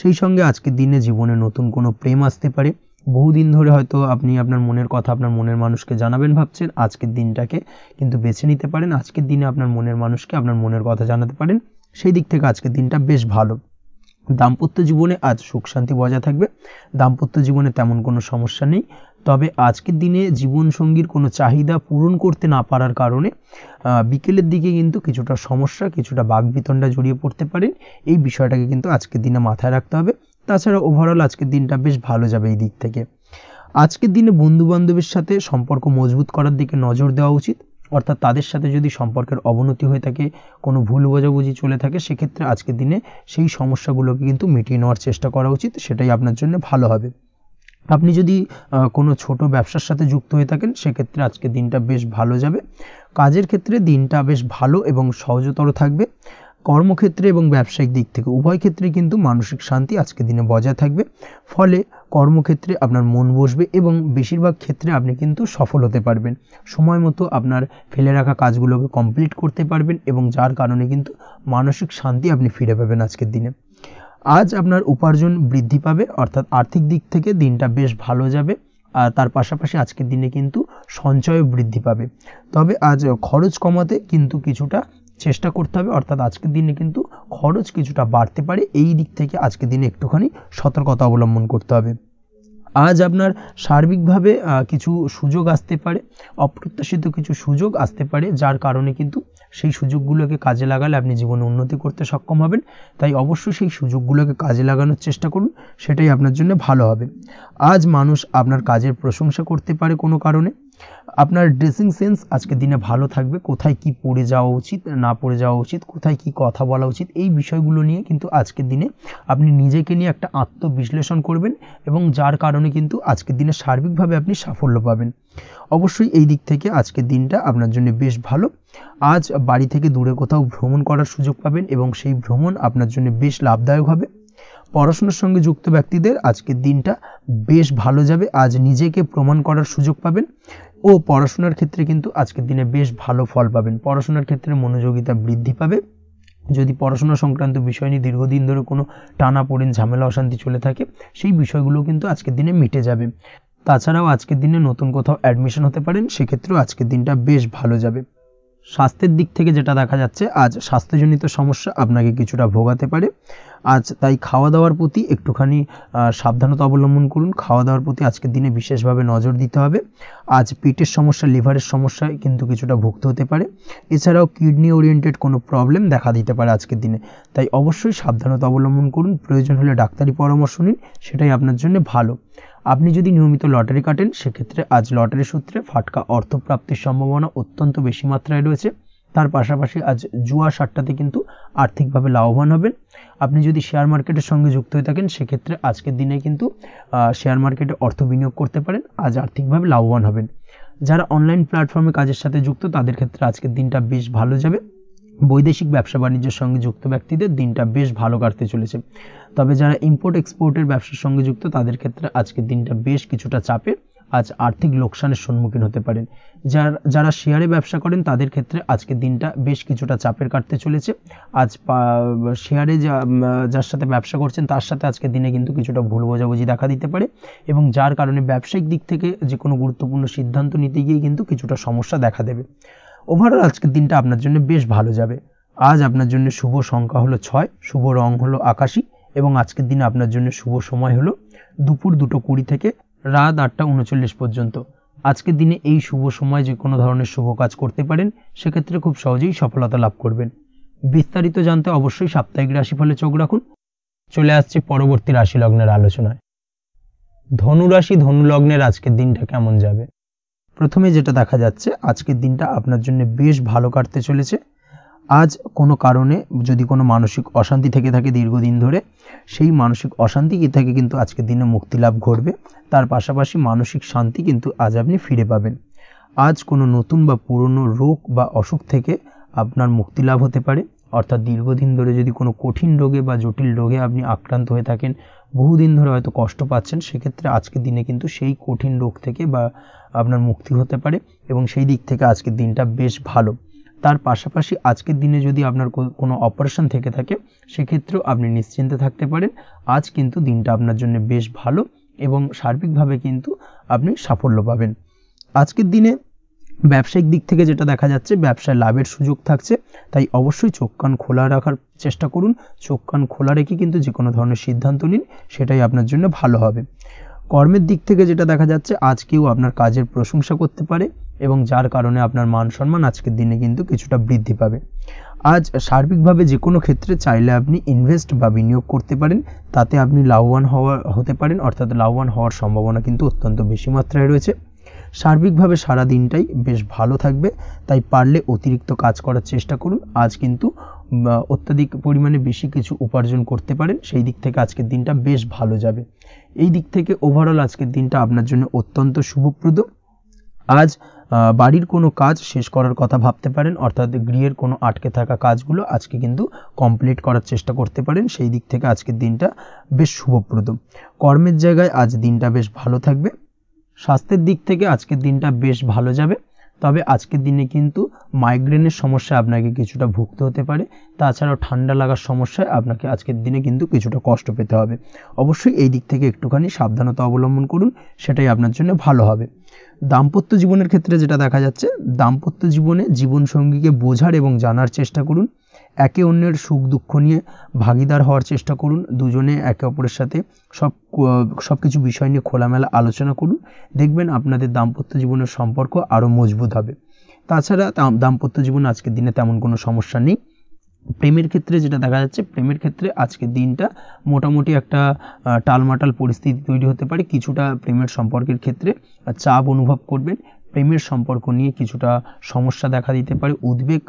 সেই সঙ্গে আজকের দিনে জীবনে নতুন কোনো প্রেম আসতে পারে। বহুদিন ধরে হয়তো আপনি আপনার মনের কথা আপনার মনের মানুষকে জানাবেন ভাবছেন, আজকের দিনটাকে কিন্তু বেছে নিতে পারেন। আজকের দিনে আপনার মনের মানুষকে আপনার মনের কথা জানাতে পারেন, সেই দিক থেকে আজকের দিনটা বেশ ভালো। দাম্পত্য জীবনে আজ সুখ শান্তি বজায় থাকবে। দাম্পত্য জীবনে তেমন কোনো সমস্যা নেই, তবে আজকের দিনে জীবন সঙ্গীর কোনো চাহিদা পূরণ করতে না পারার কারণে বিকেলের দিকে কিন্তু কিছুটা সমস্যা কিছুটা বাগবিতণ্ডা জড়িয়ে পড়তে পারেন। এই বিষয়টাকে কিন্তু আজকের দিনে মাথায় রাখতে হবে। তাছাড়া ওভারঅল আজকের দিনটা বেশ ভালো যাবে এই দিক থেকে। আজকের দিনে বন্ধু বান্ধবের সাথে সম্পর্ক মজবুত করার দিকে নজর দেওয়া উচিত। অর্থাৎ তাদের সাথে যদি সম্পর্কের অবনতি হয়ে থাকে কোনো ভুল বোঝাবুঝি চলে থাকে সেক্ষেত্রে আজকের দিনে সেই সমস্যাগুলোকে কিন্তু মিটিয়ে নেওয়ার চেষ্টা করা উচিত, সেটাই আপনার জন্য ভালো হবে। আপনি যদি কোনো ছোট ব্যবসার সাথে যুক্ত হয়ে থাকেন সেক্ষেত্রে আজকের দিনটা বেশ ভালো যাবে। কাজের ক্ষেত্রে দিনটা বেশ ভালো এবং সহজতর থাকবে। কর্মক্ষেত্রে এবং ব্যবসায়িক দিক থেকে উভয় ক্ষেত্রে কিন্তু মানসিক শান্তি আজকের দিনে বজায় থাকবে। ফলে কর্মক্ষেত্রে আপনার মন বসবে এবং বেশিরভাগ ক্ষেত্রে আপনি কিন্তু সফল হতে পারবেন। সময় মতো আপনার ফেলে রাখা কাজগুলোকে কমপ্লিট করতে পারবেন এবং যার কারণে কিন্তু মানসিক শান্তি আপনি ফিরে পাবেন আজকের দিনে। आज आपनार उपार्जन बृद्धि पाबे अर्थात आर्थिक दिक थेके दिनटा बेश भालो जाबे आर तार पाशापाशी आजकेर दिने किन्तु संचय बृद्धि पाबे। तबे आज खरच कमाते किन्तु किछुटा चेष्टा करते हैं अर्थात आज के दिन किन्तु खरच किछुटा बाड़ते पारे एई दिक थेके आज के दिन एकटुखानी सतर्कता अवलम्बन करते हैं। आज आपनार सार्बिक भावे किछु सुयोग आसते पारे अप्रत्याशित किछु सुयोग आसते पारे जार कारणे किन्तु सेई सुयोगगुलोके काजे लागाले आपनि जीवने उन्नति करते सक्षम हबेन। ताई अवश्य सेई सुयोगगुलोके काजे लागानोर चेष्टा करुन सेटाई आपनार जोन्नो भालो हबे। आज मानुष आपनार काजेर प्रशंसा करते पारे कोनो कारणे। आपनार ड्रेसिंग सेंस आज के दिने भालो थाकबे कोथाय कि पड़े जाओया उचित ना पड़े जाओया उचित कोथाय कि कथा बला उचित एई विषयगुलो निये किन्तु आज के दिने आपनि निजेके निये एकटा आत्मविश्लेषण करबेन एबं जार कारणे किन्तु आज के दिने सार्बिकभावे आपनि साफल्य पाबेन। अवश्यई एई दिक थेके आजके दिनटा आपनार जोन्नो बेश भालो। आज बाड़ी थेके दूरे कोथाओ भ्रमण करार सुयोग पाबेन एबं सेई भ्रमण आपनार जोन्नो बेश लाभदायक हबे। पढ़ाशोनार संगे जुक्त ब्यक्तिदेर आजकेर दिनटा बेश भालो जाबे। आज निजेके प्रमाण करार सुयोग पाबेन ओ पढ़ाशोनार क्षेत्रे किन्तु आजकेर दिने बेश भालो फल पाबेन। पढ़ाशोनार क्षेत्रे मनोयोगिता बृद्धि पाबे। यदि पढ़ाशोना संक्रांत विषय निये दीर्घदिन धरे कोनो टानापोड़ेन झामेला अशांति चले थाके सेई विषयगुलो किन्तु आजकेर दिने मिटे जाबे। ताछाड़ाओ आजकेर दिने नतुन कोथाओ एडमिशन होते पारेन सेक्षेत्रेओ आजकेर दिनटा बेश भालो जाबे। स्वास्थ्य दिक थेके जेटा देखा जाच्छे आज स्वास्थ्यजनित समस्या आपनाके किछुटा भोगाते पारे। आज ताई खावा दावार प्रति एकटुखानी साबधानता अवलम्बन करुन। खावा दावार प्रति आजकेर दिने विशेषभावे नजर दिते हबे। आज पेटेर समस्या लिभारेर समस्या किन्तु किछुटा भुगते होते पारे। एछाड़ाओ किडनी ओरिएंटेड कोनो प्रब्लेम देखा दिते पारे आजकेर दिने। ताई अवश्यई साबधानता अवलम्बन करुन। प्रयोजन हले डाक्तारी परामर्श निन सेटाई आपनार जन्य भालो। आपनी यदि नियमित लटारि काटें से क्षेत्र में आज लटारि सूत्रे फाटका अर्थ प्राप्तिर सम्भावना अत्यंत बेशी मात्राय रयेछे। तार पाशापाशी आज जुआ सट्टाते किन्तु आर्थिकभावे लाभवान हबेन। आपनी यदि शेयर मार्केटेर संगे जुक्त हये थाकेन से क्षेत्रे आजकेर दिने किन्तु शेयर मार्केटे अर्थ बिनियोग करते पारेन। आज आर्थिकभावे लाभवान हबेन। जारा अनलाइन प्लैटफर्मे काजेर साथे जुक्त तादेर क्षेत्रे आजकेर दिनटा बेश भालो जाबे। বৈদেশিক ব্যবসা বাণিজ্যের সঙ্গে যুক্ত ব্যক্তিদের দিনটা বেশ ভালো কাটতে চলেছে। তবে যারা ইম্পোর্ট এক্সপোর্টের ব্যবসার সঙ্গে যুক্ত তাদের ক্ষেত্রে আজকের দিনটা বেশ কিছুটা চাপের। আজ আর্থিক লোকসানের সম্মুখীন হতে পারেন। যারা যারা শেয়ারে ব্যবসা করেন তাদের ক্ষেত্রে আজকের দিনটা বেশ কিছুটা চাপের কাটতে চলেছে। আজ শেয়ারে যার সাথে ব্যবসা করছেন তার সাথে আজকের দিনে কিন্তু কিছুটা ভুল বোঝাবুঝি দেখা দিতে পারে এবং যার কারণে ব্যবসায়িক দিক থেকে যে কোনো গুরুত্বপূর্ণ সিদ্ধান্ত নিতে গিয়ে কিন্তু কিছুটা সমস্যা দেখা দেবে। ओभारऑल आज के दिन आपनार जोन्नो बेश भालो जाबे। आज आपनार जोन्नो शुभ संख्या हलो छय, शुभ रंग हलो आकाशी एबं आज के दिन आपनार जोन्नो शुभ समय हलो दुपुर दुटो कुड़ी थेके रात आठटा उनचल्लिश पर्यन्त। आज के दिने एई शुभ समय जे कोनो धरनेर शुभ काज करते पारेन सेक्षेत्रे खूब सहजेई सफलता लाभ करबेन। विस्तारित जानते अवश्यई साप्ताहिक राशिफले चोख राखुन। चले आसछि परवर्ती राशि लग्नेर आलोचनाय। धनुराशि धनुलग्नेर आजकेर दिनटा केमन जाबे? प्रथमे जेटा देखा जाच्छे आजकेर दिनटा आपनार जोन्नो बेश भालो काटते चलेछे। आज कोनो कारणे यदि कोनो मानसिक अशांति थेके थाके दीर्घदिन धरे सेई मानसिक अशांति थेके किन्तु आजकेर दिने मुक्ति लाभ घटबे। तार पाशापाशी मानसिक शांति किन्तु आज आपनि फिरे पाबेन। आज कोनो नतुन बा पुरानो रोग बा असुख थेके आपनार मुक्ति लाभ होते पारे। अर्थात दीर्घदिन धरे यदि कोनो कठिन रोगे बा जटिल रोगे आपनि आक्रांत हये थाकेन बहुदिन धरे हयतो कष्ट पाच्छेन सेक्षेत्रे आजकेर दिने किन्तु सेई कठिन रोग थेके बा आपनार मुक्ति होते पारे एबं सेई दिक थेके आजकेर दिनटा बेश भालो। तार पाशापाशी आजकेर दिने यदि आपनार कोनो अपारेशन थेके थाके सेक्षेत्रेओ आपनि निश्चिन्ते थाकते पारेन। आज किन्तु दिनटा आपनार जोन्नो बेश भालो एबं सार्बिकभावे किन्तु आपनि साफल्य पाबेन। आजकेर दिने ব্যবসায়িক দিক থেকে যেটা দেখা যাচ্ছে ব্যবসায় লাভের সুযোগ থাকছে। তাই অবশ্যই চোখ কান খোলা রাখার চেষ্টা করুন। চোখ কান খোলা রেখে কিন্তু যে কোনো ধরনের সিদ্ধান্ত নিন সেটাই আপনার জন্য ভালো হবে। কর্মের দিক থেকে যেটা দেখা যাচ্ছে আজ কেউ আপনার কাজের প্রশংসা করতে পারে এবং যার কারণে আপনার মান সম্মান আজকের দিনে কিন্তু কিছুটা বৃদ্ধি পাবে। আজ সার্বিকভাবে যে কোনো ক্ষেত্রে চাইলে আপনি ইনভেস্ট বা বিনিয়োগ করতে পারেন। তাতে আপনি লাভবান হওয়া হতে পারেন অর্থাৎ লাভবান হওয়ার সম্ভাবনা কিন্তু অত্যন্ত বেশি মাত্রায় রয়েছে। সার্বিকভাবে সারা দিনটাই বেশ ভালো থাকবে। তাই পারলে অতিরিক্ত কাজ করার চেষ্টা করুন। আজ কিন্তু অত্যধিক পরিমাণে বেশি কিছু উপার্জন করতে পারেন। সেই দিক থেকে আজকের দিনটা বেশ ভালো যাবে। এই দিক থেকে ওভারঅল আজকের দিনটা আপনার জন্য অত্যন্ত শুভপ্রদ। আজ বাড়ির কোনো কাজ শেষ করার কথা ভাবতে পারেন অর্থাৎ গৃহের কোনো আটকে থাকা কাজগুলো আজকে কিন্তু কমপ্লিট করার চেষ্টা করতে পারেন। সেই দিক থেকে আজকের দিনটা বেশ শুভপ্রদ। কর্মের জায়গায় আজ দিনটা বেশ ভালো থাকবে। स्वास्थ्य दिक थेके आजकेर दिनटा बेश भालो जाबे। তবে আজকের দিনে কিন্তু মাইগ্রেনের সমস্যা আপনাকে কিছুটা ভুগতে হতে পারে। তাছাড়াও ঠান্ডা লাগার সমস্যায় আপনাকে আজকের দিনে কিন্তু কিছুটা কষ্ট পেতে হবে। অবশ্যই এই দিক থেকে একটুখানি সাবধানতা অবলম্বন করুন, সেটাই আপনার জন্য ভালো হবে। দাম্পত্য জীবনের ক্ষেত্রে যেটা দেখা যাচ্ছে, দাম্পত্য জীবনে জীবনসঙ্গীকে বোঝার এবং জানার চেষ্টা করুন। একে অন্যের সুখ দুঃখ নিয়ে ভাগিদার হওয়ার চেষ্টা করুন। দুজনে একে অপরের সাথে সব সব কিছু বিষয় নিয়ে খোলামেলা আলোচনা করুন, দেখবেন আপনাদের দাম্পত্য জীবনের সম্পর্ক আরও মজবুত হবে। তাছাড়া দাম্পত্য জীবন আজকের দিনে তেমন কোনো সমস্যা নেই। প্রেমের ক্ষেত্রে যেটা দেখা যাচ্ছে, প্রেমের ক্ষেত্রে আজকের দিনটা মোটামুটি একটা টালমাটাল পরিস্থিতি তৈরি হতে পারে। কিছুটা প্রেমের সম্পর্কের ক্ষেত্রে চাপ অনুভব করবেন, প্রেমের সম্পর্ক নিয়ে কিছুটা সমস্যা দেখা দিতে পারে, উদ্বেগ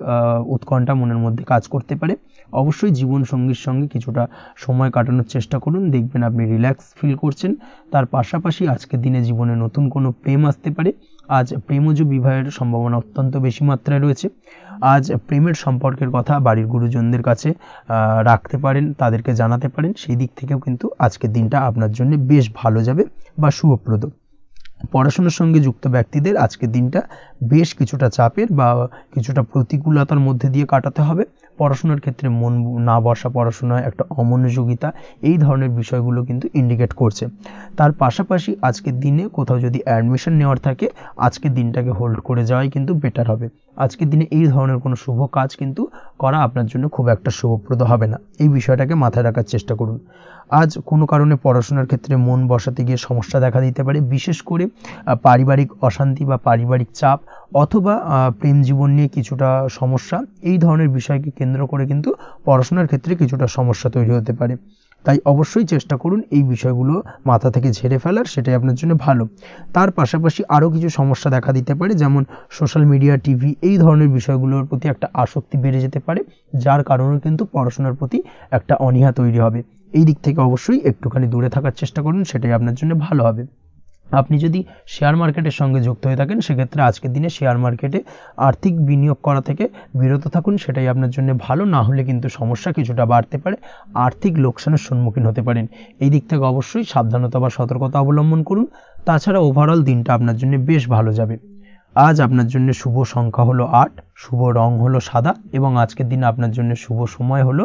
উৎকণ্ঠা মনের মধ্যে কাজ করতে পারে। অবশ্যই জীবনসঙ্গীর সঙ্গে কিছুটা সময় কাটানোর চেষ্টা করুন, দেখবেন আপনি রিল্যাক্স ফিল করছেন। তার পাশাপাশি আজকের দিনে জীবনে নতুন কোনো প্রেম আসতে পারে। আজ প্রেমজ বিবাহের সম্ভাবনা অত্যন্ত বেশি মাত্রায় রয়েছে। আজ প্রেমের সম্পর্কের কথা বাড়ির গুরুজনদের কাছে রাখতে পারেন, তাদেরকে জানাতে পারেন। সেই দিক থেকেও কিন্তু আজকের দিনটা আপনার জন্য বেশ ভালো যাবে বা শুভপ্রদ। পড়াশোনার সঙ্গে যুক্ত ব্যক্তিদের আজকের দিনটা বেশ কিছুটা চাপের বা কিছুটা প্রতিকূলতার মধ্যে দিয়ে কাটাতে হবে। পড়াশোনার ক্ষেত্রে মন না বসা, পড়াশোনায় একটা অমনোযোগিতা, এই ধরনের বিষয়গুলো কিন্তু ইন্ডিকেট করছে। তার পাশাপাশি আজকের দিনে কোথাও যদি অ্যাডমিশন নেওয়ার থাকে, আজকের দিনটাকে হোল্ড করে যাওয়াই কিন্তু বেটার হবে। আজকের দিনে এই ধরনের কোনো শুভ কাজ কিন্তু করা আপনার জন্য খুব একটা শুভপ্রদ হবে না, এই বিষয়টাকে মাথায় রাখার চেষ্টা করুন। আজ কোনো কারণে পড়াশোনার ক্ষেত্রে মন বসাতে গিয়ে সমস্যা দেখা দিতে পারে, বিশেষ করে পারিবারিক অশান্তি বা পারিবারিক চাপ অথবা প্রেম জীবন নিয়ে কিছুটা সমস্যা, এই ধরনের বিষয়কে কেন্দ্র করে কিন্তু পড়াশোনার ক্ষেত্রে কিছুটা সমস্যা তৈরি হতে পারে। তাই অবশ্যই চেষ্টা করুন এই বিষয়গুলো মাথা থেকে ঝেড়ে ফেলার, সেটাই আপনার জন্য ভালো। তার পাশাপাশি আরও কিছু সমস্যা দেখা দিতে পারে, যেমন সোশ্যাল মিডিয়া, টিভি, এই ধরনের বিষয়গুলোর প্রতি একটা আসক্তি বেড়ে যেতে পারে, যার কারণে কিন্তু পড়াশোনার প্রতি একটা অনীহা তৈরি হবে। এই দিক থেকে অবশ্যই একটুখানি দূরে থাকার চেষ্টা করুন, সেটাই আপনার জন্য ভালো হবে। আপনি যদি শেয়ার মার্কেটের সঙ্গে যুক্ত হয়ে থাকেন, সেক্ষেত্রে আজকের দিনে শেয়ার মার্কেটে আর্থিক বিনিয়োগ করা থেকে বিরত থাকুন, সেটাই আপনার জন্য ভালো। না হলে কিন্তু সমস্যা কিছুটা বাড়তে পারে, আর্থিক লোকসানের সম্মুখীন হতে পারেন। এই দিক থেকে অবশ্যই সাবধানতা বা সতর্কতা অবলম্বন করুন। তাছাড়া ওভারঅল দিনটা আপনার জন্য বেশ ভালো যাবে। আজ আপনার জন্য শুভ সংখ্যা হলো আট, শুভ রং হলো সাদা এবং আজকের দিন আপনার জন্য শুভ সময় হলো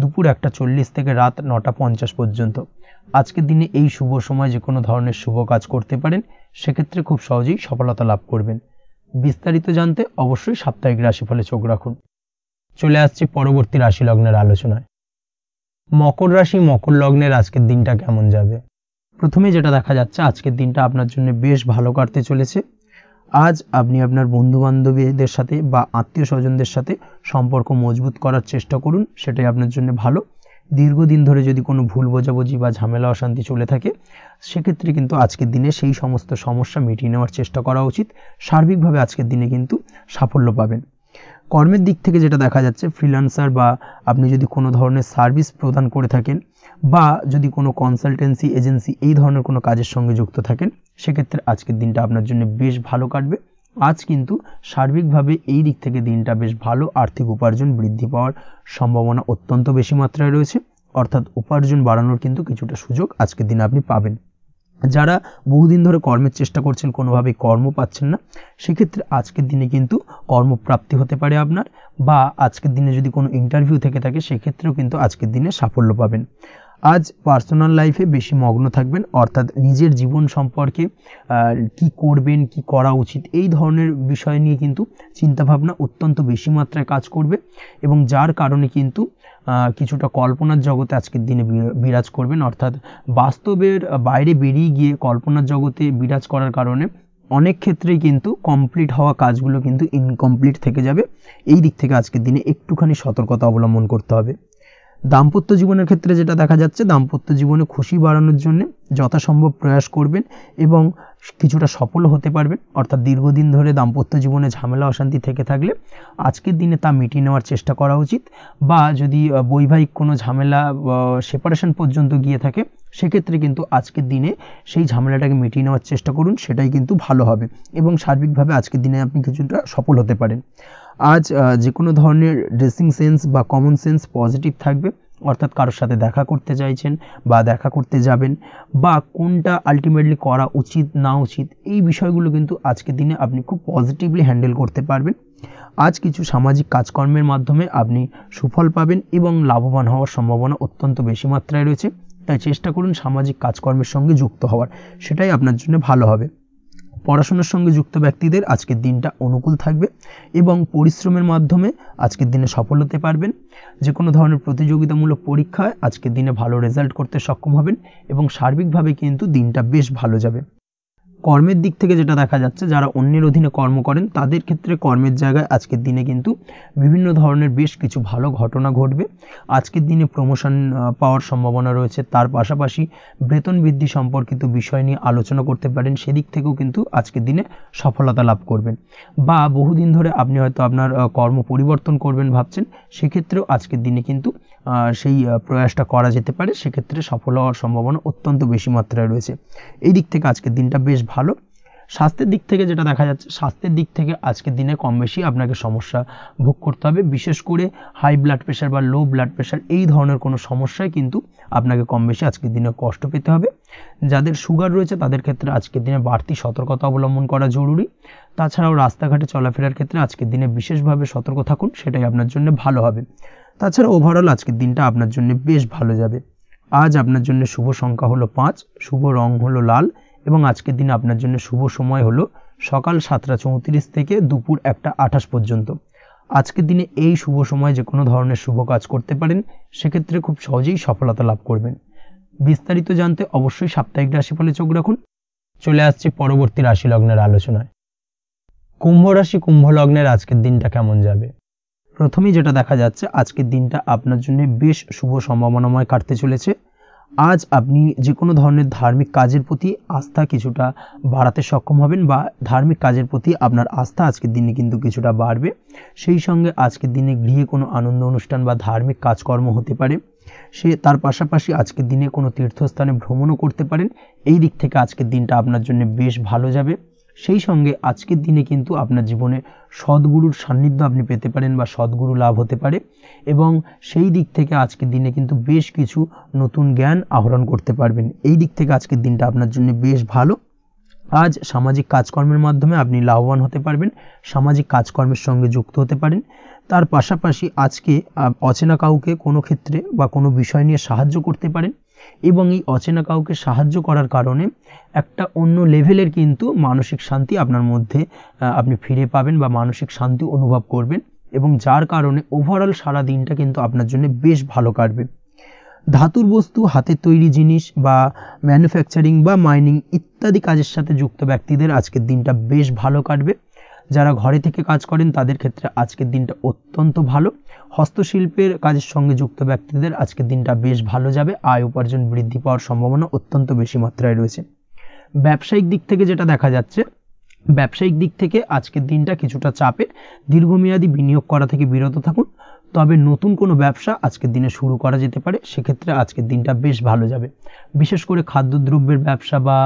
দুপুর একটা চল্লিশ থেকে রাত নটা পঞ্চাশ পর্যন্ত। আজকের দিনে এই শুভ সময় যে কোনো ধরনের শুভ কাজ করতে পারেন, সেক্ষেত্রে খুব সহজেই সফলতা লাভ করবেন। বিস্তারিত জানতে অবশ্যই সাপ্তাহিক রাশিফলে চোখ রাখুন। চলে আসছি পরবর্তী রাশি লগ্নের আলোচনায়। মকর রাশি মকর লগ্নের আজকের দিনটা কেমন যাবে? প্রথমে যেটা দেখা যাচ্ছে, আজকের দিনটা আপনার জন্য বেশ ভালো কাটতে চলেছে। আজ আপনি আপনার বন্ধু বান্ধবীদের সাথে বা আত্মীয় স্বজনদের সাথে সম্পর্ক মজবুত করার চেষ্টা করুন, সেটাই আপনার জন্য ভালো। দীর্ঘদিন ধরে যদি কোনো ভুল বোঝাবুঝি বা ঝামেলা অশান্তি চলে থাকে, সেক্ষেত্রে কিন্তু আজকের দিনে সেই সমস্ত সমস্যা মিটিয়ে নেওয়ার চেষ্টা করা উচিত। সার্বিকভাবে আজকের দিনে কিন্তু সাফল্য পাবেন। কর্মের দিক থেকে যেটা দেখা যাচ্ছে, ফ্রিল্যান্সার বা আপনি যদি কোনো ধরনের সার্ভিস প্রদান করে থাকেন বা যদি কোনো কনসালটেন্সি এজেন্সি এই ধরনের কোনো কাজের সঙ্গে যুক্ত থাকেন, সেক্ষেত্রে আজকের দিনটা আপনার জন্য বেশ ভালো কাটবে। আজ কিন্তু সার্বিকভাবে এই দিক থেকে দিনটা বেশ ভালো। আর্থিক উপার্জন বৃদ্ধি পাওয়ার সম্ভাবনা অত্যন্ত বেশি মাত্রায় রয়েছে, অর্থাৎ উপার্জন বাড়ানোর কিন্তু কিছুটা সুযোগ আজকের দিনে আপনি পাবেন। যারা বহুদিন ধরে কর্মের চেষ্টা করছেন, কোনোভাবেই কর্ম পাচ্ছেন না, সেক্ষেত্রে আজকের দিনে কিন্তু কর্মপ্রাপ্তি হতে পারে আপনার, বা আজকের দিনে যদি কোনো ইন্টারভিউ থেকে থাকে, সেক্ষেত্রেও কিন্তু আজকের দিনে সাফল্য পাবেন। আজ পার্সোনাল লাইফে বেশি মগ্ন থাকবেন, অর্থাৎ নিজের জীবন সম্পর্কে কি করবেন, কি করা উচিত, এই ধরনের বিষয় নিয়ে কিন্তু চিন্তাভাবনা অত্যন্ত বেশি মাত্রায় কাজ করবে এবং যার কারণে কিন্তু কিছুটা কল্পনার জগতে আজকের দিনে বিরাজ করবেন, অর্থাৎ বাস্তবের বাইরে বেরিয়ে গিয়ে কল্পনার জগতে বিরাজ করার কারণে অনেক ক্ষেত্রেই কিন্তু কমপ্লিট হওয়া কাজগুলো কিন্তু ইনকমপ্লিট থেকে যাবে। এই দিক থেকে আজকের দিনে একটুখানি সতর্কতা অবলম্বন করতে হবে। দাম্পত্য জীবনের ক্ষেত্রে যেটা দেখা যাচ্ছে, দাম্পত্য জীবনে খুশি বাড়ানোর জন্য যথাসম্ভব প্রয়াস করবেন এবং কিছুটা সফল হতে পারবেন। অর্থাৎ দীর্ঘদিন ধরে দাম্পত্য জীবনে ঝামেলা অশান্তি থেকে থাকলে আজকের দিনে তা মিটিয়ে নেওয়ার চেষ্টা করা উচিত, বা যদি বৈবাহিক কোনো ঝামেলা সেপারেশন পর্যন্ত গিয়ে থাকে, সেক্ষেত্রে কিন্তু আজকের দিনে সেই ঝামেলাটাকে মিটিয়ে নেওয়ার চেষ্টা করুন, সেটাই কিন্তু ভালো হবে এবং সার্বিকভাবে আজকের দিনে আপনি কিছুটা সফল হতে পারেন। আজ যে কোনো ধরনের ড্রেসিং সেন্স বা কমন সেন্স পজিটিভ থাকবে, अर्थात कारो साथे देखा करते चाइछेन बा देखा करते जाबेन बा कोनटा आल्टिमेटली करा उचित ना उचित ये विषयगुलो किन्तु आजके दिने आपनी खूब पजिटिवली हैंडल करते पारबेन। आज किछु सामाजिक काजकर्मेर माध्यमे आपनी सुफल पाबेन एबं लाभवान हवार सम्भावना अत्यंत बेशी मात्राय रयेछे। ताई चेष्टा करुन सामाजिक काजकर्मेर संगे जुक्त हवार, सेटाई आपनार जोन्नो भालो हबे। पढ़ाशोनार संगे जुक्त व्यक्तिदेर आजकेर दिनटा अनुकूल थाकबे एबं परिश्रमेर माध्यमे आजकेर दिने सफल होते पारबेन। जे कोनो धरनेर प्रतियोगितामूलक परीक्षाय आजकेर दिने भालो रेजाल्ट करते सक्षम हबेन एबं सार्बिकभावे किन्तु दिनटा बेश भालो जाबे। কর্মের দিক থেকে যেটা দেখা যাচ্ছে, যারা অন্যের অধীনে কর্ম করেন তাদের ক্ষেত্রে কর্মের জায়গায় আজকের দিনে কিন্তু বিভিন্ন ধরনের বেশ কিছু ভালো ঘটনা ঘটবে। আজকের দিনে প্রমোশন পাওয়ার সম্ভাবনা রয়েছে, তার পাশাপাশি বেতন বৃদ্ধি সম্পর্কিত বিষয় নিয়ে আলোচনা করতে পারেন, সেদিক থেকেও কিন্তু আজকের দিনে সফলতা লাভ করবেন। বা বহুদিন ধরে আপনি হয়তো আপনার কর্ম পরিবর্তন করবেন ভাবছেন, সেক্ষেত্রেও আজকের দিনে কিন্তু সেই প্রয়াসটা করা যেতে পারে, সেক্ষেত্রে সফল হওয়ার সম্ভাবনা অত্যন্ত বেশি মাত্রায় রয়েছে। এই দিক থেকে আজকের দিনটা বেশ ভালো। স্বাস্থ্যের দিক থেকে যেটা দেখা যাচ্ছে, স্বাস্থ্যের দিক থেকে আজকের দিনে কম বেশি আপনাকে সমস্যা ভোগ করতে হবে। বিশেষ করে হাই ব্লাড প্রেশার বা লো ব্লাড প্রেশার এই ধরনের কোনো সমস্যায় কিন্তু আপনাকে কম বেশি আজকের দিনে কষ্ট পেতে হবে। যাদের সুগার রয়েছে তাদের ক্ষেত্রে আজকের দিনে বাড়তি সতর্কতা অবলম্বন করা জরুরি। তাছাড়াও রাস্তাঘাটে চলাফেরার ক্ষেত্রে আজকের দিনে বিশেষভাবে সতর্ক থাকুন, সেটাই আপনার জন্য ভালো হবে। তাছাড়া ওভারঅল আজকের দিনটা আপনার জন্য বেশ ভালো যাবে। আজ আপনার জন্য শুভ সংখ্যা হলো পাঁচ, শুভ রং হলো লাল এবং আজকের দিনে আপনার জন্য শুভ সময় হলো সকাল সাতটা চৌত্রিশ থেকে দুপুর একটা আঠাশ পর্যন্ত। আজকের দিনে এই শুভ সময় যে কোনো ধরনের শুভ কাজ করতে পারেন, সেক্ষেত্রে খুব সহজেই সফলতা লাভ করবেন। বিস্তারিত জানতে অবশ্যই সাপ্তাহিক রাশিফলে চোখ রাখুন। চলে আসছি পরবর্তী রাশি লগ্নের আলোচনায়। কুম্ভ রাশি কুম্ভ লগ্নের আজকের দিনটা কেমন যাবে? প্রথমেই যেটা দেখা যাচ্ছে, আজকের দিনটা আপনার জন্য বেশ শুভ সম্ভাবনাময় কাটতে চলেছে। आज अपनी जे कोनो धरनेर धार्मिक काजेर प्रति आस्था किछुटा बाड़ाते सक्षम हबेन बा धार्मिक काजेर प्रति आपनार आस्था आजकेर दिने किन्तु किछुटा बाड़बे। सेई संगे आजकेर दिने गृहे कोनो आनंद अनुष्ठान बा धार्मिक काजकर्म होते पारे, से तार पाशापाशी आजकेर दिने कोनो तीर्थस्थाने भ्रमणो करते पारेन। एई दिक थेके आजकेर दिनटा आपनार जोन्नो बेश भालो जाबे। সেই সঙ্গে আজকের দিনে কিন্তু আপনার জীবনে সদ্গুরুর সান্নিধ্য আপনি পেতে পারেন বা সদ্গুরু লাভ হতে পারে এবং সেই দিক থেকে আজকের দিনে কিন্তু বেশ কিছু নতুন জ্ঞান আহরণ করতে পারবেন। এই দিক থেকে আজকের দিনটা আপনার জন্য বেশ ভালো। আজ সামাজিক কাজকর্মের মাধ্যমে আপনি লাভবান হতে পারবেন, সামাজিক কাজকর্মের সঙ্গে যুক্ত হতে পারেন। তার পাশাপাশি আজকে অচেনা কাউকে কোনো ক্ষেত্রে বা কোনো বিষয় নিয়ে সাহায্য করতে পারেন এবং এই অচেনা কাউকে সাহায্য করার কারণে একটা অন্য লেভেলের কিন্তু মানসিক শান্তি আপনার মধ্যে আপনি ফিরে পাবেন বা মানসিক শান্তি অনুভব করবেন এবং যার কারণে ওভারঅল সারা দিনটা কিন্তু আপনার জন্য বেশ ভালো কাটবে। ধাতুর বস্তু, হাতে তৈরি জিনিস বা ম্যানুফ্যাকচারিং বা মাইনিং ইত্যাদি কাজের সাথে যুক্ত ব্যক্তিদের আজকের দিনটা বেশ ভালো কাটবে। যারা ঘরে থেকে কাজ করেন তাদের ক্ষেত্রে আজকের দিনটা অত্যন্ত ভালো। হস্তশিল্পের কাজের সঙ্গে যুক্ত ব্যক্তিদের আজকের দিনটা বেশ ভালো যাবে। আয় উপার্জন বৃদ্ধি পাওয়ার সম্ভাবনা অত্যন্ত বেশি মাত্রায় রয়েছে। ব্যবসায়িক দিক থেকে যেটা দেখা যাচ্ছে, ব্যবসায়িক দিক থেকে আজকের দিনটা কিছুটা চাপের। দীর্ঘমেয়াদী বিনিয়োগ করা থেকে বিরত থাকুন, তবে নতুন কোনো ব্যবসা আজকের দিনে শুরু করা যেতে পারে, সেক্ষেত্রে আজকের দিনটা বেশ ভালো যাবে। বিশেষ করে খাদ্যদ্রব্যের ব্যবসা বা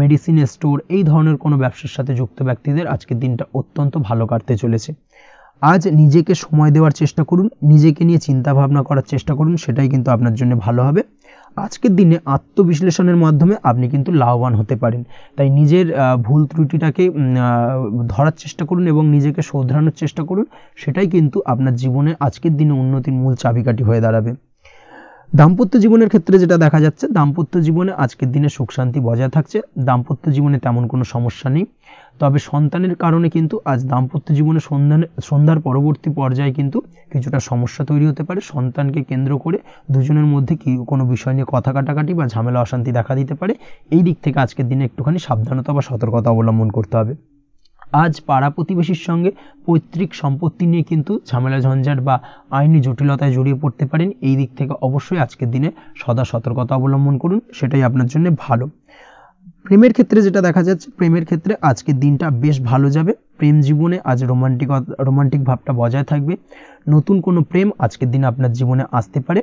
মেডিসিন স্টোর এই ধরনের কোনো ব্যবসার সাথে যুক্ত ব্যক্তিদের আজকের দিনটা অত্যন্ত ভালো কাটতে চলেছে। আজ নিজেকে সময় দেওয়ার চেষ্টা করুন, নিজেকে নিয়ে চিন্তা ভাবনা করার চেষ্টা করুন, সেটাই কিন্তু আপনার জন্য ভালো হবে। আজকের দিনে আত্মবিশ্লেষণের মাধ্যমে আপনি কিন্তু লাভবান হতে পারেন, তাই নিজের ভুল ত্রুটিটাকে ধরার চেষ্টা করুন এবং নিজেকে শোধরানোর চেষ্টা করুন, সেটাই কিন্তু আপনার জীবনে আজকের দিনে উন্নতির মূল চাবিকাঠি হয়ে দাঁড়াবে। দাম্পত্য জীবনের ক্ষেত্রে যেটা দেখা যাচ্ছে, দাম্পত্য জীবনে আজকের দিনে সুখ শান্তি বজায় থাকছে। দাম্পত্য জীবনে তেমন কোনো সমস্যা নেই, তবে সন্তানের কারণে কিন্তু আজ দাম্পত্য জীবনে সন্ধান সন্ধ্যার পরবর্তী পর্যায়ে কিন্তু কিছুটা সমস্যা তৈরি হতে পারে। সন্তানকে কেন্দ্র করে দুজনের মধ্যে কি কোনো বিষয় নিয়ে কথা কাটাকাটি বা ঝামেলা অশান্তি দেখা দিতে পারে। এই দিক থেকে আজকের দিনে একটুখানি সাবধানতা বা সতর্কতা অবলম্বন করতে হবে। আজ পাড়া প্রতিবেশীর সঙ্গে পৈতৃক সম্পত্তি নিয়ে কিন্তু ঝামেলা ঝঞ্ঝাট বা আইনি জটিলতায় জড়িয়ে পড়তে পারেন। এই দিক থেকে অবশ্যই আজকের দিনে সদা সতর্কতা অবলম্বন করুন, সেটাই আপনার জন্য ভালো। প্রেমের ক্ষেত্রে যেটা দেখা যাচ্ছে, প্রেমের ক্ষেত্রে আজকের দিনটা বেশ ভালো যাবে। প্রেম জীবনে আজ রোমান্টিক রোমান্টিক ভাবটা বজায় থাকবে। নতুন কোনো প্রেম আজকের দিনে আপনার জীবনে আসতে পারে।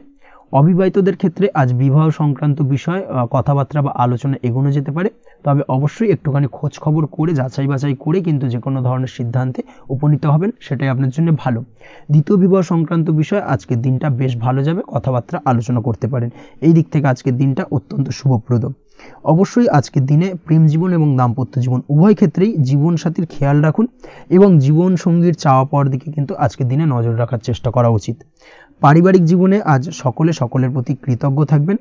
অবিবাহিতদের ক্ষেত্রে আজ বিবাহ সংক্রান্ত বিষয় কথাবার্তা বা আলোচনা এগোনো যেতে পারে, তবে অবশ্যই একটুখানি খোঁজ খবর করে যাচাই বাছাই করে কিন্তু যে কোনো ধরনের সিদ্ধান্তে উপনীত হবেন, সেটাই আপনার জন্য ভালো। দ্বিতীয় বিবাহ সংক্রান্ত বিষয় আজকের দিনটা বেশ ভালো যাবে, কথাবার্তা আলোচনা করতে পারেন, এই দিক থেকে আজকের দিনটা অত্যন্ত শুভপ্রদ। অবশ্যই আজকের দিনে প্রেম জীবন এবং দাম্পত্য জীবন উভয় ক্ষেত্রেই জীবন সাথীর খেয়াল রাখুন এবং জীবন সঙ্গীর চাওয়া পাওয়ার দিকে কিন্তু আজকের দিনে নজর রাখার চেষ্টা করা উচিত। পারিবারিক জীবনে আজ সকলে সকলের প্রতি কৃতজ্ঞ থাকবেন।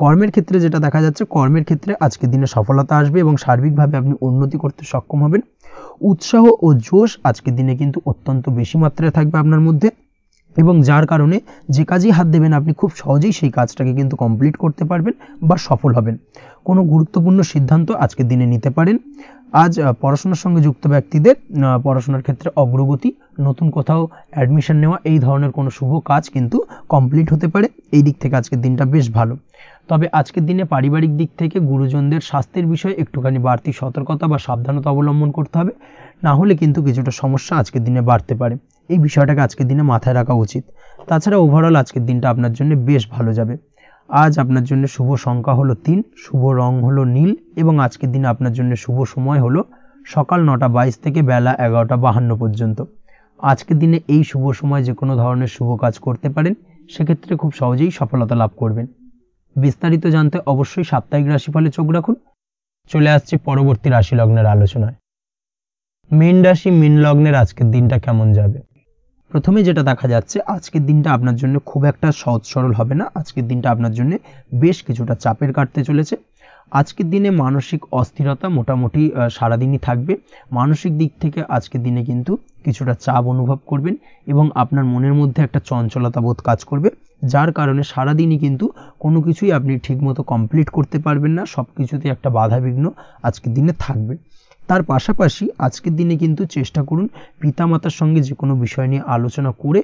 কর্মের ক্ষেত্রে যেটা দেখা যাচ্ছে, কর্মের ক্ষেত্রে আজকের দিনে সফলতা আসবে এবং সার্বিকভাবে আপনি উন্নতি করতে সক্ষম হবেন। উৎসাহ ও জোশ আজকের দিনে কিন্তু অত্যন্ত বেশি মাত্রায় থাকবে আপনার মধ্যে এবং যার কারণে যে কাজেই হাত দেবেন আপনি খুব সহজেই সেই কাজটাকে কিন্তু কমপ্লিট করতে পারবেন বা সফল হবেন। কোনো গুরুত্বপূর্ণ সিদ্ধান্ত আজকের দিনে নিতে পারেন। আজ পড়াশোনার সঙ্গে যুক্ত ব্যক্তিদের পড়াশোনার ক্ষেত্রে অগ্রগতি, নতুন কোথাও অ্যাডমিশন নেওয়া, এই ধরনের কোনো শুভ কাজ কিন্তু কমপ্লিট হতে পারে। এই দিক থেকে আজকের দিনটা বেশ ভালো। তবে আজকের দিনে পারিবারিক দিক থেকে গুরুজনদের স্বাস্থ্যের বিষয়ে একটুখানি বাড়তি সতর্কতা বা সাবধানতা অবলম্বন করতে হবে, না হলে কিন্তু কিছুটা সমস্যা আজকের দিনে বাড়তে পারে। এই বিষয়টাকে আজকের দিনে মাথায় রাখা উচিত। তাছাড়া ওভারঅল আজকের দিনটা আপনার জন্য বেশ ভালো যাবে। আজ আপনার জন্য শুভ সংখ্যা হলো তিন, শুভ রং হলো নীল এবং আজকের দিনে আপনার জন্য শুভ সময় হলো সকাল নটা বাইশ থেকে বেলা এগারোটা বাহান্ন পর্যন্ত। আজকের দিনে এই শুভ সময় যে কোনো ধরনের শুভ কাজ করতে পারেন, সেক্ষেত্রে খুব সহজেই সফলতা লাভ করবেন। বিস্তারিত জানতে অবশ্যই সাপ্তাহিক রাশিফলে চোখ রাখুন। চলে আসছে পরবর্তী রাশি লগ্নের আলোচনায়। মীন রাশি মীন লগ্নের আজকের দিনটা কেমন যাবে? প্রথমে যেটা দেখা যাচ্ছে, আজকের দিনটা আপনার জন্য খুব একটা সহজ সরল হবে না। আজকের দিনটা আপনার জন্য বেশ কিছুটা চাপের কাটতে চলেছে। আজকের দিনে মানসিক অস্থিরতা মোটামুটি সারাদিনই থাকবে। মানসিক দিক থেকে আজকের দিনে কিন্তু কিছুটা চাপ অনুভব করবেন এবং আপনার মনের মধ্যে একটা চঞ্চলতা বোধ কাজ করবে, যার কারণে সারাদিনই কিন্তু কোনো কিছুই আপনি ঠিকমতো কমপ্লিট করতে পারবেন না। সব কিছুতে একটা বাধাবিঘ্ন আজকের দিনে থাকবে। তার পাশাপাশি আজকের দিনে কিন্তু চেষ্টা করুন পিতামাতার সঙ্গে যে কোনো বিষয় নিয়ে আলোচনা করে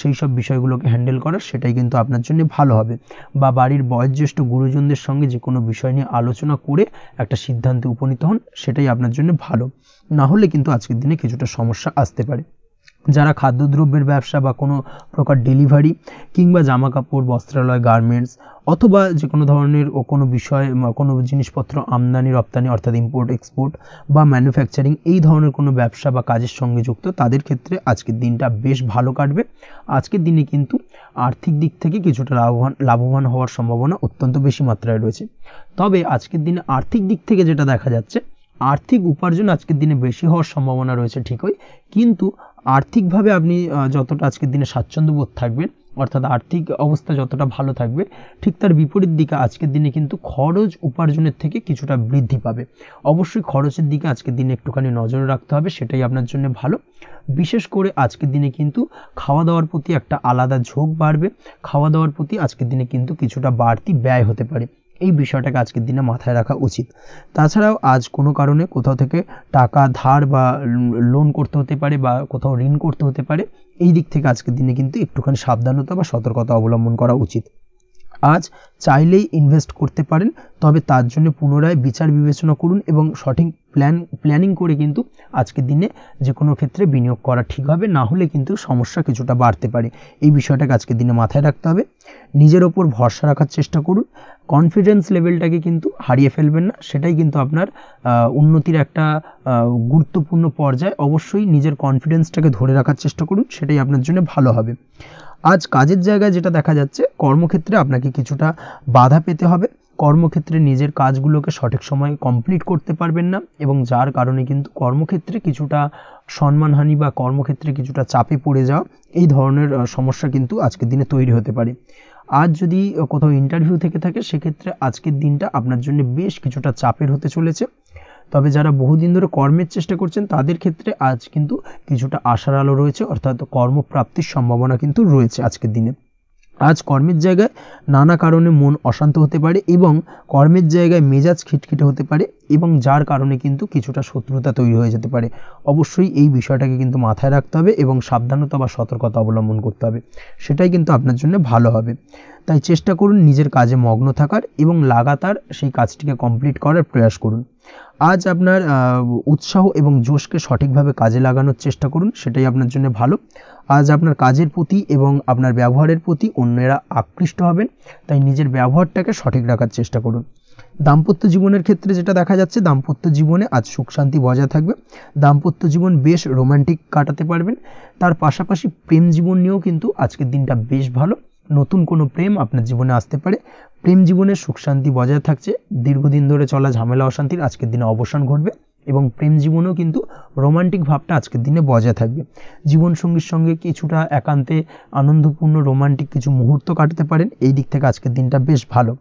সেই সব বিষয়গুলোকে হ্যান্ডেল করার, সেটাই কিন্তু আপনার জন্য ভালো হবে। বা বাড়ির বয়োজ্যেষ্ঠ গুরুজনদের সঙ্গে যে কোনো বিষয় নিয়ে আলোচনা করে একটা সিদ্ধান্তে উপনীত হন, সেটাই আপনার জন্য ভালো। না হলে কিন্তু আজকের দিনে কিছুটা সমস্যা আসতে পারে। যারা খাদ্যদ্রব্যের ব্যবসা বা কোনো প্রকার ডেলিভারি কিংবা জামা কাপড়, বস্ত্রালয়, গার্মেন্টস অথবা যে কোনো ধরনের ও কোনো বিষয় কোনো জিনিসপত্র আমদানি রপ্তানি অর্থাৎ ইম্পোর্ট এক্সপোর্ট বা ম্যানুফ্যাকচারিং এই ধরনের কোনো ব্যবসা বা কাজের সঙ্গে যুক্ত, তাদের ক্ষেত্রে আজকের দিনটা বেশ ভালো কাটবে। আজকের দিনে কিন্তু আর্থিক দিক থেকে কিছুটা লাভবান লাভবান হওয়ার সম্ভাবনা অত্যন্ত বেশি মাত্রায় রয়েছে। তবে আজকের দিনে আর্থিক দিক থেকে যেটা দেখা যাচ্ছে, আর্থিক উপার্জন আজকের দিনে বেশি হওয়ার সম্ভাবনা রয়েছে ঠিকই, কিন্তু আর্থিকভাবে আপনি যতটা আজকের দিনে স্বাচ্ছন্দ্য বোধ থাকবেন অর্থাৎ আর্থিক অবস্থা যতটা ভালো থাকবে, ঠিক তার বিপরীত দিকে আজকের দিনে কিন্তু খরচ উপার্জনের থেকে কিছুটা বৃদ্ধি পাবে। অবশ্যই খরচের দিকে আজকের দিনে একটুখানি নজর রাখতে হবে, সেটাই আপনার জন্য ভালো। বিশেষ করে আজকের দিনে কিন্তু খাওয়া দাওয়ার প্রতি একটা আলাদা ঝোঁক বাড়বে। খাওয়া দাওয়ার প্রতি আজকের দিনে কিন্তু কিছুটা বাড়তি ব্যয় হতে পারে, এই বিষয়টাকে আজকের দিনে মাথায় রাখা উচিত। তাছাড়াও আজ কোনো কারণে কোথাও থেকে টাকা ধার বা লোন করতে হতে পারে বা কোথাও ঋণ করতে হতে পারে, এই দিক থেকে আজকের দিনে কিন্তু একটুখানি সাবধানতা বা সতর্কতা অবলম্বন করা উচিত। আজ চাইলেই ইনভেস্ট করতে পারেন, তবে তার জন্য পুনরায় বিচার বিবেচনা করুন এবং সঠিক প্ল্যান প্ল্যানিং করে কিন্তু আজকের দিনে যে কোনো ক্ষেত্রে বিনিয়োগ করা ঠিক হবে, না হলে কিন্তু সমস্যা কিছুটা বাড়তে পারে। এই বিষয়টাকে আজকের দিনে মাথায় রাখতে হবে। নিজের ওপর ভরসা রাখার চেষ্টা করুন। কনফিডেন্স লেভেলটাকে কিন্তু হারিয়ে ফেলবেন না, সেটাই কিন্তু আপনার উন্নতির একটা গুরুত্বপূর্ণ পর্যায়। অবশ্যই নিজের কনফিডেন্সটাকে ধরে রাখার চেষ্টা করুন, সেটাই আপনার জন্য ভালো হবে। আজ কাজের জায়গায় যেটা দেখা যাচ্ছে, কর্মক্ষেত্রে আপনাকে কিছুটা বাধা পেতে হবে। কর্মক্ষেত্রে নিজের কাজগুলোকে সঠিক সময়ে কমপ্লিট করতে পারবেন না এবং যার কারণে কিন্তু কর্মক্ষেত্রে কিছুটা সম্মানহানি বা কর্মক্ষেত্রে কিছুটা চাপে পড়ে যাওয়া, এই ধরনের সমস্যা কিন্তু আজকের দিনে তৈরি হতে পারে। আজ যদি কোথাও ইন্টারভিউ থেকে থাকে, সেক্ষেত্রে আজকের দিনটা আপনার জন্য বেশ কিছুটা চাপের হতে চলেছে। তবে যারা বহুদিন ধরে কর্মের চেষ্টা করছেন, তাদের ক্ষেত্রে আজ কিন্তু কিছুটা আশার আলো রয়েছে, অর্থাৎ কর্মপ্রাপ্তির সম্ভাবনা কিন্তু রয়েছে আজকের দিনে। আজ কর্মের জায়গায় নানা কারণে মন অশান্ত হতে পারে এবং কর্মের জায়গায় মেজাজ খিটখিটে হতে পারে এবং যার কারণে কিন্তু কিছুটা শত্রুতা তৈরি হয়ে যেতে পারে। অবশ্যই এই বিষয়টাকে কিন্তু মাথায় রাখতে হবে এবং সাবধানতা বা সতর্কতা অবলম্বন করতে হবে, সেটাই কিন্তু আপনার জন্য ভালো হবে। তাই চেষ্টা করুন নিজের কাজে মগ্ন থাকার এবং লাগাতার সেই কাজটিকে কমপ্লিট করার প্রয়াস করুন। आज आपनार उत्साह एवं जोश के सठीक भावे काजे लागानोर चेष्टा करुन, सेटाई आपनार जोन्नो भालो। आज आपनार काजेर प्रति एवं आपनार व्यवहारेर प्रति अन्येरा आकृष्ट हबेन, ताई निजेर व्यवहारटाके सठीक राखार चेष्टा करुन। दाम्पत्य जीवनेर क्षेत्रे जेटा देखा जाच्छे, दाम्पत्य जीवने आज सुख शांति बजाय थाकबे। दाम्पत्य जीवन बेश रोमांटिक काटाते पारबेन। तार पाशापाशि प्रेम जीवन नियेओ किन्तु आजकेर दिनटा बेश भालो। नतून कोनो प्रेम आपनार जीवने आसते पारे। प्रेम जीवने सुख शांति बजाय थाकछे। दीर्घदिन धरे चला झामेला अशांतिर आजकेर दिने अवसान घटबे एबं प्रेम जीवनेओ किन्तु रोमांटिक भावटा आजकेर दिने बजाय थाकबे। जीवन संगीर संगे किछुटा एकान्ते आनंदपूर्ण रोमांटिक किछु मुहूर्त काटाते पारेन। एई दिक थेके आजकेर दिनटा बेश भालो।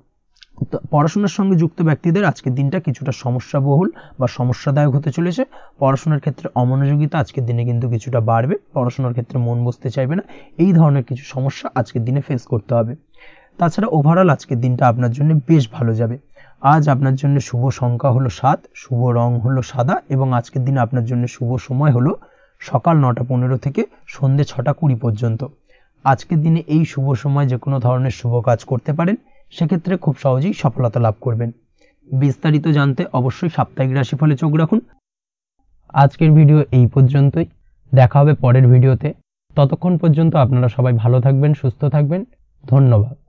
पढ़ाशोनार संगे जुक्त व्यक्तिदेर आजकेर दिनटा किछुटा समस्याबहुल बा समस्यादायक होते चलेछे। पढ़ाशोनार क्षेत्रे अमनोयोगिता आजकेर दिने किन्तु किछुटा बाड़बे। पढ़ाशोनार क्षेत्रे मन बसते चाइबे ना, एई धरनेर किछु समस्या आजकेर दिने फेस करते हबे। ताछाड़ा ओभारअल आजकेर दिनटा आपनार जोन्नो बेश भालो जाबे। आज आपनार जोन्नो शुभ संख्या हलो सात, शुभ रंग हलो सादा एबं आजकेर दिन आपनार जोन्नो शुभ समय हलो सकाल नटा पंद्रह थेके सन्ধ্যে ছটা কুড়ি পর্যন্ত। आजकेर दिने एई शुभ समय जे कोनो धरनेर शुभ काज करते पारेन, से क्षेत्र में खूब सहजे सफलता लाभ करबेन। विस्तारित तो जानते अवश्य साप्ताहिक राशिफले चोख राखुन। आजकेर भिडियो एई पर्यन्तই, देखा होबे परेर भिडियोते। ततक्षण पर्यन्त आपनारा सबाई भालो थाकबेन, सुस्थ थाकबेन। धन्यवाद।